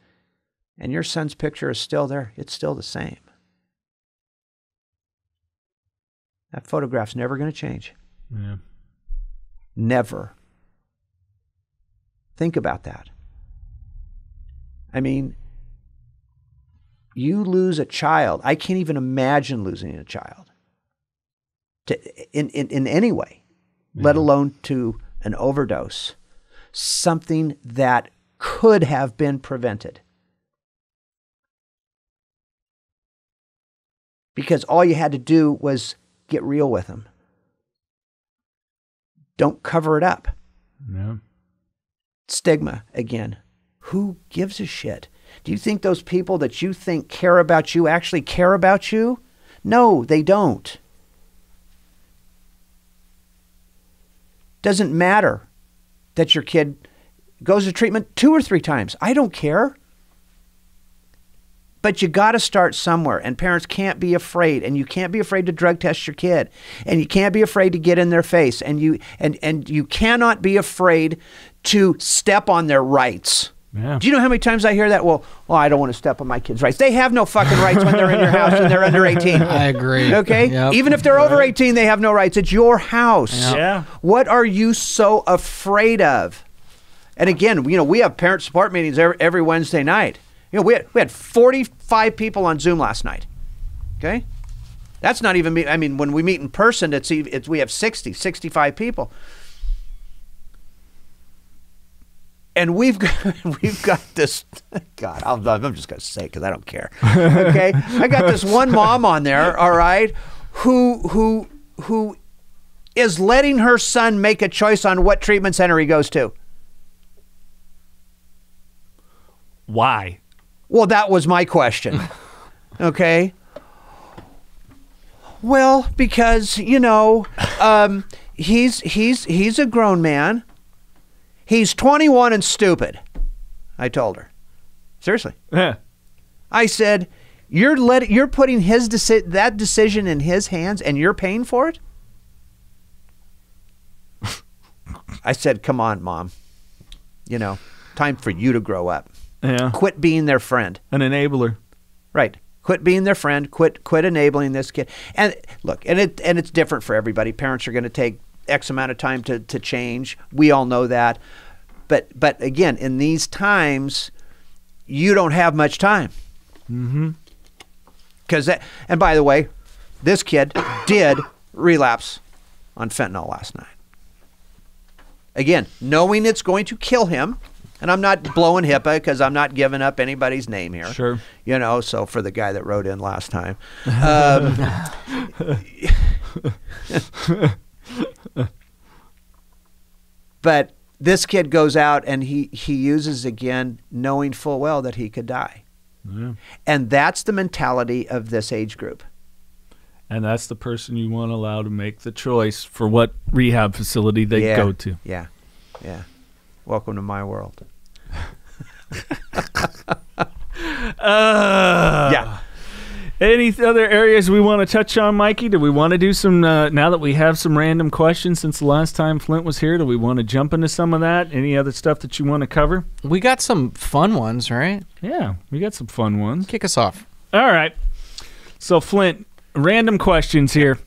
And your son's picture is still there. It's still the same. That photograph's never going to change. Yeah. Never. Think about that. I mean, you lose a child. I can't even imagine losing a child to, in, in, in any way, yeah. let alone to an overdose, something that could have been prevented. Because all you had to do was get real with them. Don't cover it up. No. Stigma again. Who gives a shit? Do you think those people that you think care about you actually care about you? No, they don't. Doesn't matter that your kid goes to treatment two or three times. I don't care. But you got to start somewhere, and parents can't be afraid, and you can't be afraid to drug test your kid, and you can't be afraid to get in their face, and you and and you cannot be afraid to step on their rights. Yeah. Do you know how many times I hear that? Well, well, I don't want to step on my kids' rights. They have no fucking rights when they're in your house and they're under eighteen. I agree. Okay? Yep. Even if they're right. over eighteen, they have no rights. It's your house. Yep. Yeah. What are you so afraid of? And again, you know, we have parent support meetings every, every Wednesday night. You know, we had, we had forty-five people on Zoom last night, okay? That's not even me. I mean, when we meet in person, it's, it's we have sixty, sixty-five people. And we've got, we've got this, God, I'll, I'm just going to say it because I don't care, okay? I got this one mom on there, all right, who who who is letting her son make a choice on what treatment center he goes to. Why? Well, that was my question. Okay. Well, because, you know, um, he's he's he's a grown man. He's twenty-one and stupid, I told her. Seriously. Yeah. I said, you're let you're putting his deci- that decision in his hands, and you're paying for it? I said, come on, Mom. You know, time for you to grow up. Yeah. Quit being their friend. An enabler. Right. Quit being their friend. Quit quit enabling this kid. And look, and it and it's different for everybody. Parents are going to take X amount of time to, to change. We all know that. But but again, in these times, you don't have much time. Mm-hmm. Because that, and by the way, this kid did relapse on fentanyl last night. Again, knowing it's going to kill him, and I'm not blowing HIPAA because I'm not giving up anybody's name here. Sure. You know, so for the guy that wrote in last time. Um, but this kid goes out and he, he uses again, knowing full well that he could die. Yeah. And that's the mentality of this age group. And that's the person you want to allow to make the choice for what rehab facility they yeah. go to. Yeah, yeah. Welcome to my world. uh, yeah. Any other areas we want to touch on, Mikey? Do we want to do some, uh, now that we have some random questions since the last time Flindt was here, do we want to jump into some of that? Any other stuff that you want to cover? We got some fun ones, right? Yeah, we got some fun ones. Kick us off. All right. So, Flindt. Random questions here.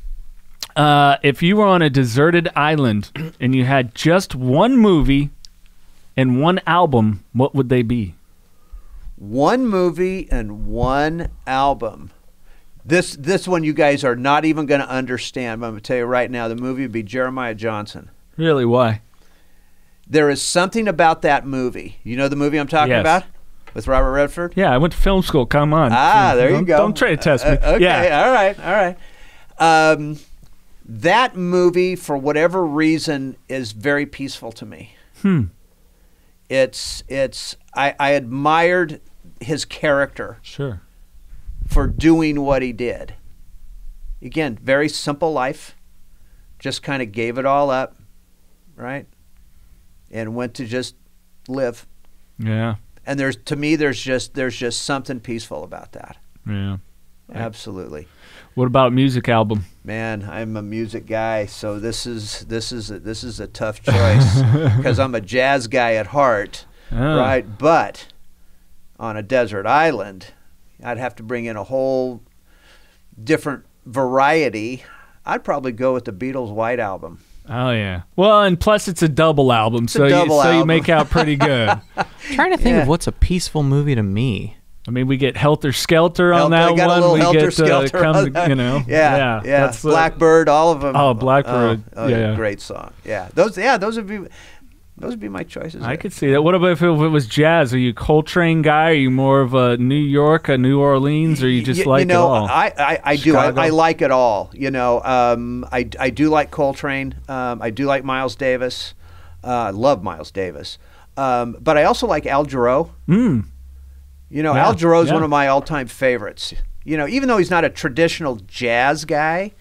Uh, if you were on a deserted island and you had just one movie and one album, what would they be? One movie and one album. This this one you guys are not even going to understand, but I'm going to tell you right now, the movie would be Jeremiah Johnson. Really? Why? There is something about that movie. You know the movie I'm talking yes. about? With Robert Redford? Yeah, I went to film school. Come on. Ah, there don't, you go. Don't try to test me. Uh, okay, yeah. all right, all right. Um, that movie, for whatever reason, is very peaceful to me. Hmm. It's, it's I, I admired his character. Sure. For doing what he did. Again, very simple life. Just kind of gave it all up, right? And went to just live. Yeah. And there's to me, there's just there's just something peaceful about that. Yeah, absolutely. What about music album? Man, I'm a music guy, so this is this is a, this is a tough choice because I'm a jazz guy at heart, oh. right? But on a desert island, I'd have to bring in a whole different variety. I'd probably go with the Beatles' White Album. Oh, yeah. Well, and plus it's a double album, it's so, double you, album. so you make out pretty good. I'm trying to think yeah. of what's a peaceful movie to me. I mean, we get Helter Skelter on Helter, that got one. A we Helter get Skelter uh, come, on you know. Yeah, yeah. yeah. That's, Blackbird, uh, all of them. Oh, Blackbird. Oh, oh, yeah, great song. Yeah, those. Yeah, those would be. Those would be my choices. I there. could see that. What about if it was jazz? Are you a Coltrane guy? Are you more of a New York, a New Orleans, or you just you, like you know, it all? I, I, I do. I, I like it all. You know, um, I, I do like Coltrane. Um, I do like Miles Davis. Uh, I love Miles Davis. Um, but I also like Al Jarreau. Mm. You know, yeah, Al Jarreau is yeah. one of my all-time favorites. You know, even though he's not a traditional jazz guy,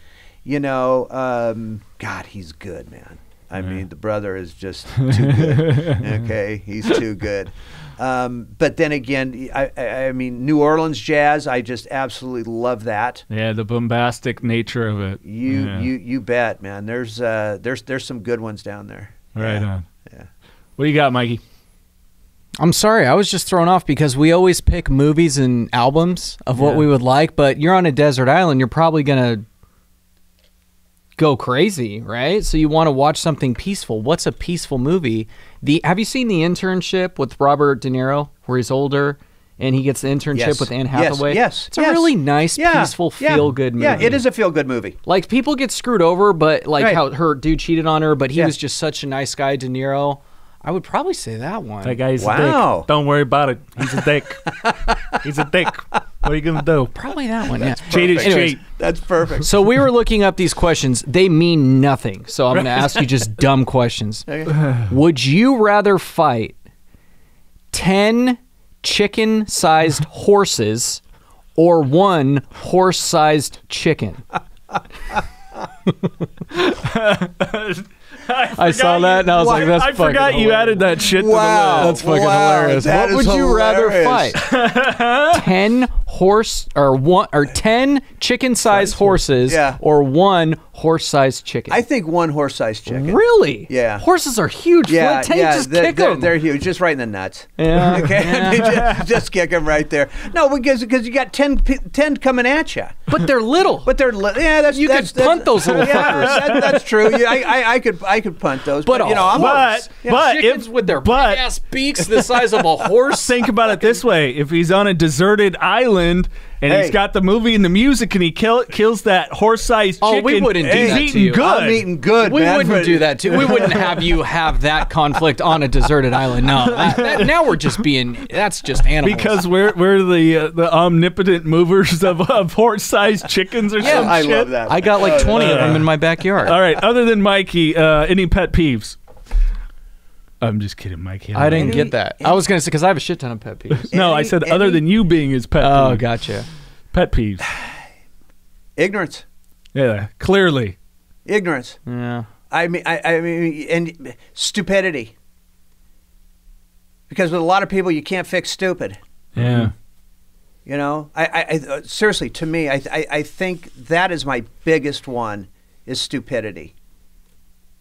you know, um, God, he's good, man. I yeah. mean, the brother is just too good. Okay, he's too good. Um, but then again, I, I, I mean, New Orleans jazz, I just absolutely love that. Yeah, the bombastic nature of it. You, yeah. you, you bet, man. There's, uh, there's, there's some good ones down there. Right yeah. on. Yeah. What do you got, Mikey? I'm sorry, I was just thrown off because we always pick movies and albums of yeah. what we would like. But you're on a desert island, you're probably gonna go crazy, right? So you want to watch something peaceful. What's a peaceful movie? The have you seen The Internship with Robert De Niro, where he's older and he gets the internship yes. with Anne Hathaway? Yes, yes. It's yes. a really nice, yeah. peaceful, yeah. feel-good movie. Yeah, it is a feel-good movie. Like people get screwed over, but like right. how her dude cheated on her, but he yeah. was just such a nice guy, De Niro. I would probably say that one. That guy's wow. a dick. Don't worry about it. He's a dick. He's a dick. What are you gonna do? Probably that one. Yeah. Cheat is cheat. That's perfect. So we were looking up these questions. They mean nothing. So I'm gonna ask you just dumb questions. Okay. Would you rather fight ten chicken-sized horses or one horse-sized chicken? I, I saw that, you, and I was what? like, that's I fucking I forgot hilarious. you added that shit wow. to the list. That's fucking wow, hilarious. That what would you hilarious. rather fight? ten horse, or one, or ten chicken-sized horses yeah. or one horse-sized chicken. I think one horse-sized chicken. Really? Yeah. Horses are huge. Yeah, Flindt, yeah. Just they're, kick they're, them. They're huge. Just right in the nuts. Yeah. Okay. Yeah. just, just kick them right there. No, because because you got ten, ten coming at you. But they're little. But they're little. Yeah, that's you that's, could punt those little fuckers. Yeah, that, that's true. Yeah, I, I I could I could punt those. But, but you know, I'm but, you know, but chickens if, with their but, ass beaks the size of a horse. Think about it this way: if he's on a deserted island. And hey. he's got the movie and the music, and he kill, kills that horse-sized chicken. Oh, we wouldn't do hey, that he's to you. Good. I'm eating good, We man, wouldn't but... do that to you. We wouldn't have you have that conflict on a deserted island. No, that, that, now we're just being, that's just animals. Because we're we're the uh, the omnipotent movers of, of horse-sized chickens or yeah, some I shit. I love that. I got like twenty uh, of them in my backyard. All right, other than Mikey, uh, any pet peeves? I'm just kidding, Mike. I didn't get that. I was going to say, because I have a shit ton of pet peeves. No, I said other than you being his pet peeve. Oh, gotcha. Pet peeves. Ignorance. Yeah, clearly. Ignorance. Yeah. I mean, I, I mean, and stupidity. Because with a lot of people, you can't fix stupid. Yeah. You know, I, I, I seriously, to me, I, I, I think that is my biggest one, is stupidity.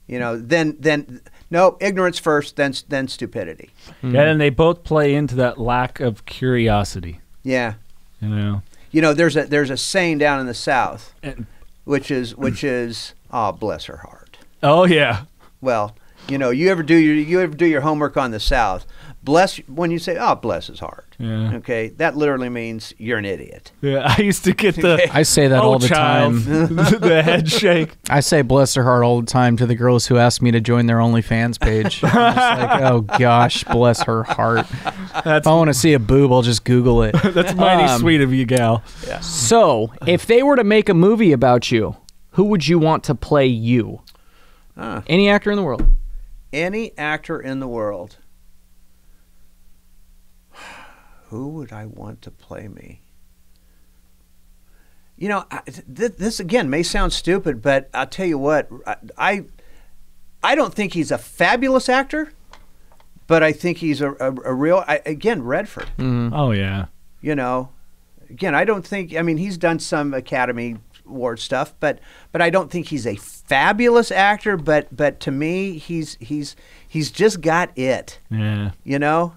You know, then, then... No, ignorance first, then then stupidity. Mm. Yeah, and they both play into that lack of curiosity. Yeah, you know, you know, there's a there's a saying down in the South, and, which is which is oh, bless her heart. Oh yeah. Well, you know, you ever do your you ever do your homework on the South? Bless when you say oh, bless his heart. Yeah. Okay, that literally means you're an idiot. Yeah, I used to get the I say that oh, all the child. time. The head shake. I say bless her heart all the time to the girls who ask me to join their OnlyFans page. It's like, oh gosh, bless her heart. That's, if I want to see a boob, I'll just Google it. That's mighty um, sweet of you, gal. Yeah. So, if they were to make a movie about you, who would you want to play you? Uh, Any actor in the world. Any actor in the world. Who would I want to play me? You know, I, th this again may sound stupid, but I'll tell you what, I, I don't think he's a fabulous actor, but I think he's a, a, a real, I, again, Redford. Mm. Oh, yeah. You know, again, I don't think, I mean, he's done some Academy Award stuff, but but I don't think he's a fabulous actor, but but to me, he's, he's, he's just got it. Yeah. You know?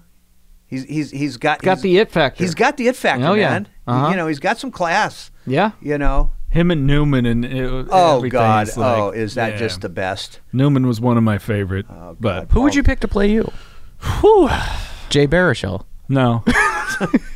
He's he's he's got got he's, the it factor. He's got the it factor, oh, yeah. man. Uh-huh. You know, he's got some class. Yeah, you know him and Newman and it, oh god, like, oh is that yeah. just the best? Newman was one of my favorite. Oh, but who would you pick to play you? Whew. Jay Baruchel. No.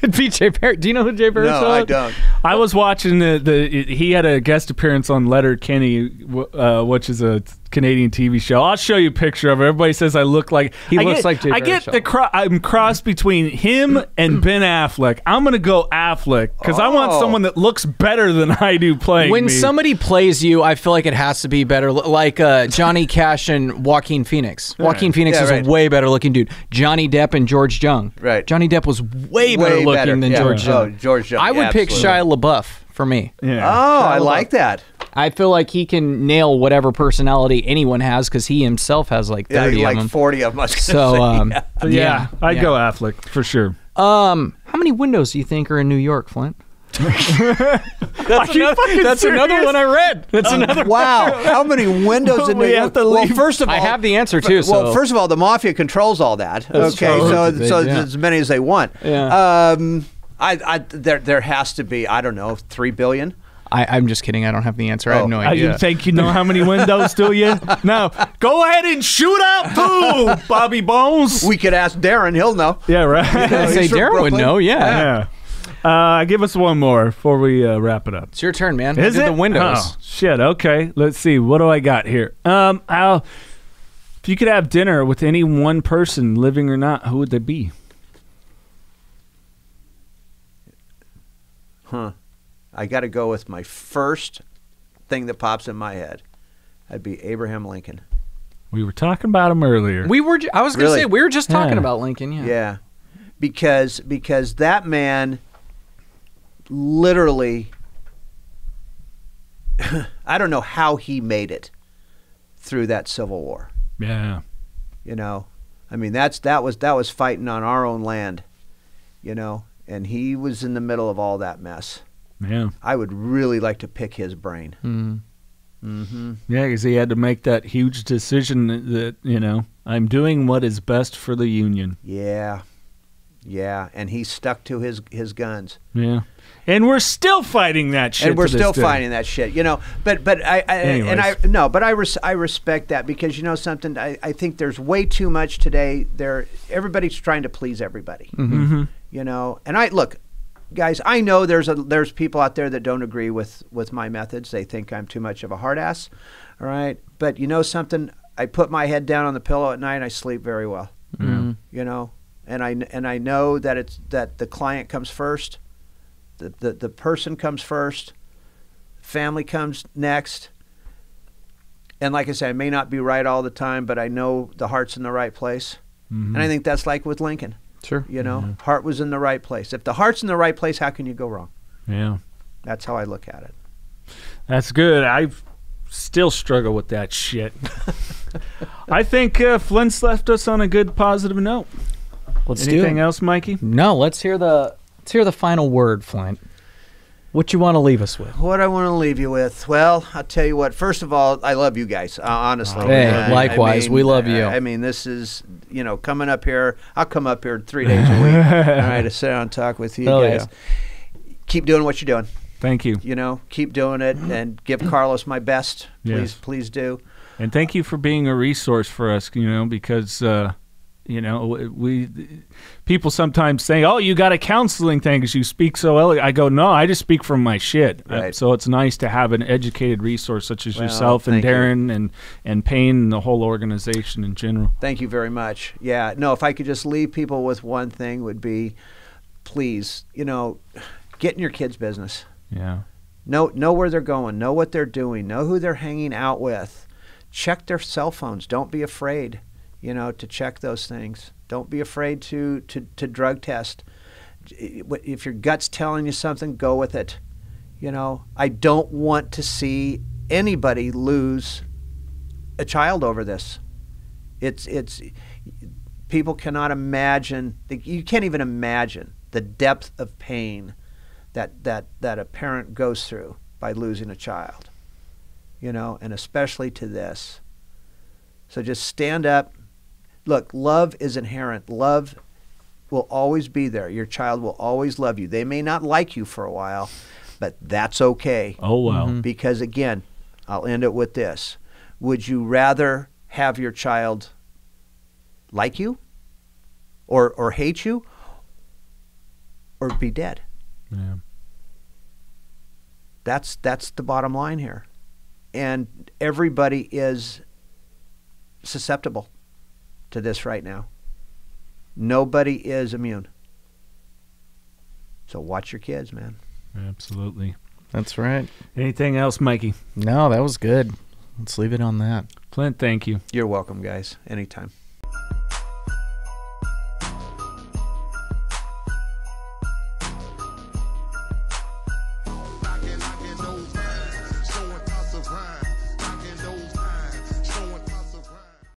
It'd be Jay Baruchel. Do you know who Jay Baruchel? No, I don't. I was watching the the he had a guest appearance on Letter Kenny, uh, which is a Canadian T V show. I'll show you a picture of it. Everybody says I look like he I looks get, like Jay I Baruchel. Get the cro I'm crossed between him and Ben Affleck. I'm gonna go Affleck because oh. I want someone that looks better than I do playing. When me. somebody plays you, I feel like it has to be better, like uh, Johnny Cash and Joaquin Phoenix. Joaquin right. Phoenix yeah, is right. a way better looking dude. Johnny Depp and George Jung. Right. Johnny Depp was way, way better looking better. than yeah. George Jung. Oh, George Jung. I would yeah, pick absolutely. Shia LaBeouf for me. Yeah. Oh, Shia I LaBeouf. like that. I feel like he can nail whatever personality anyone has because he himself has like thirty, yeah, like of them. forty of us. So um, yeah. yeah, yeah, I'd yeah. go Affleck for sure. Um, how many windows do you think are in New York, Flindt? that's another, that's another one I read. That's um, another. Wow, one. How many windows in New York? Well, first of all, I have the answer too. So. Well, first of all, the mafia controls all that. That's okay, true. so so yeah. as many as they want. Yeah. Um, I, I there there has to be I don't know three billion. I, I'm just kidding. I don't have the answer. Oh, I have no idea. You think you know how many windows, do you? No. Go ahead and shoot out boo, Bobby Bones. We could ask Darren. He'll know. Yeah, right. You know, I'd say Darren would know, yeah. yeah. Uh, give us one more before we uh, wrap it up. It's your turn, man. Is it? The windows. Oh, shit, okay. Let's see. What do I got here? Um, I'll, if you could have dinner with any one person, living or not, who would they be? Huh. I got to go with my first thing that pops in my head. That'd be Abraham Lincoln. We were talking about him earlier. We were. I was going to really? say we were just talking yeah. about Lincoln. Yeah. Yeah, because because that man literally, I don't know how he made it through that Civil War. Yeah. You know, I mean that's that was that was fighting on our own land, you know, and he was in the middle of all that mess. Yeah, I would really like to pick his brain. Mm. Mm-hmm. Yeah, because he had to make that huge decision that, you know, I'm doing what is best for the union. Yeah. Yeah, and he stuck to his his guns. Yeah, and we're still fighting that shit. And we're still day. fighting that shit, you know. But but I, I and I no, but I res, I respect that, because you know something. I, I think there's way too much today. There, everybody's trying to please everybody. Mm-hmm. You know, and I look, guys. I know there's a there's people out there that don't agree with with my methods. They think I'm too much of a hard ass. All right, but you know something. I put my head down on the pillow at night. I sleep very well. Mm-hmm. You know. And I and I know that it's that the client comes first, the, the the person comes first, family comes next. And like I said, I may not be right all the time, but I know the heart's in the right place. Mm-hmm. And I think that's like with Lincoln. Sure, you know, mm-hmm. heart was in the right place. If the heart's in the right place, how can you go wrong? Yeah, that's how I look at it. That's good. I still struggle with that shit. I think uh, Flint's left us on a good positive note. Let's Anything do Anything else, Mikey? No, let's hear the let's hear the final word, Flindt. What you want to leave us with? What I want to leave you with? Well, I'll tell you what. First of all, I love you guys, uh, honestly. Oh, hey, I, likewise, I mean, we love you. I, I mean, this is, you know, coming up here. I'll come up here three days a week, all right, to sit down and talk with you oh, guys. Yeah. Keep doing what you're doing. Thank you. You know, keep doing it, and give Carlos my best. Please, yes. please do. And thank you for being a resource for us, you know, because... Uh, You know, we people sometimes say, "Oh, you got a counseling thing because you speak so eloquently." I go, "No, I just speak from my shit." Right. Uh, so it's nice to have an educated resource such as well, yourself and Darren you. and and P A I N and the whole organization in general. Thank you very much. Yeah, no, if I could just leave people with one thing, would be, please, you know, get in your kids' business. Yeah. Know know where they're going. Know what they're doing. Know who they're hanging out with. Check their cell phones. Don't be afraid. You know, to check those things. Don't be afraid to, to, to drug test. If your gut's telling you something, go with it. You know, I don't want to see anybody lose a child over this. It's, it's, people cannot imagine, you can't even imagine the depth of pain that, that, that a parent goes through by losing a child, you know, and especially to this. So just stand up. Look, love is inherent. Love will always be there. Your child will always love you. They may not like you for a while, but that's okay. Oh, wow. Mm-hmm. Because, again, I'll end it with this. Would you rather have your child like you or, or hate you or be dead? Yeah. That's, that's the bottom line here. And everybody is susceptible to this right now. Nobody is immune. So watch your kids, man. Absolutely. That's right. Anything else, Mikey? No, that was good. Let's leave it on that. Flindt, thank you. You're welcome, guys. Anytime.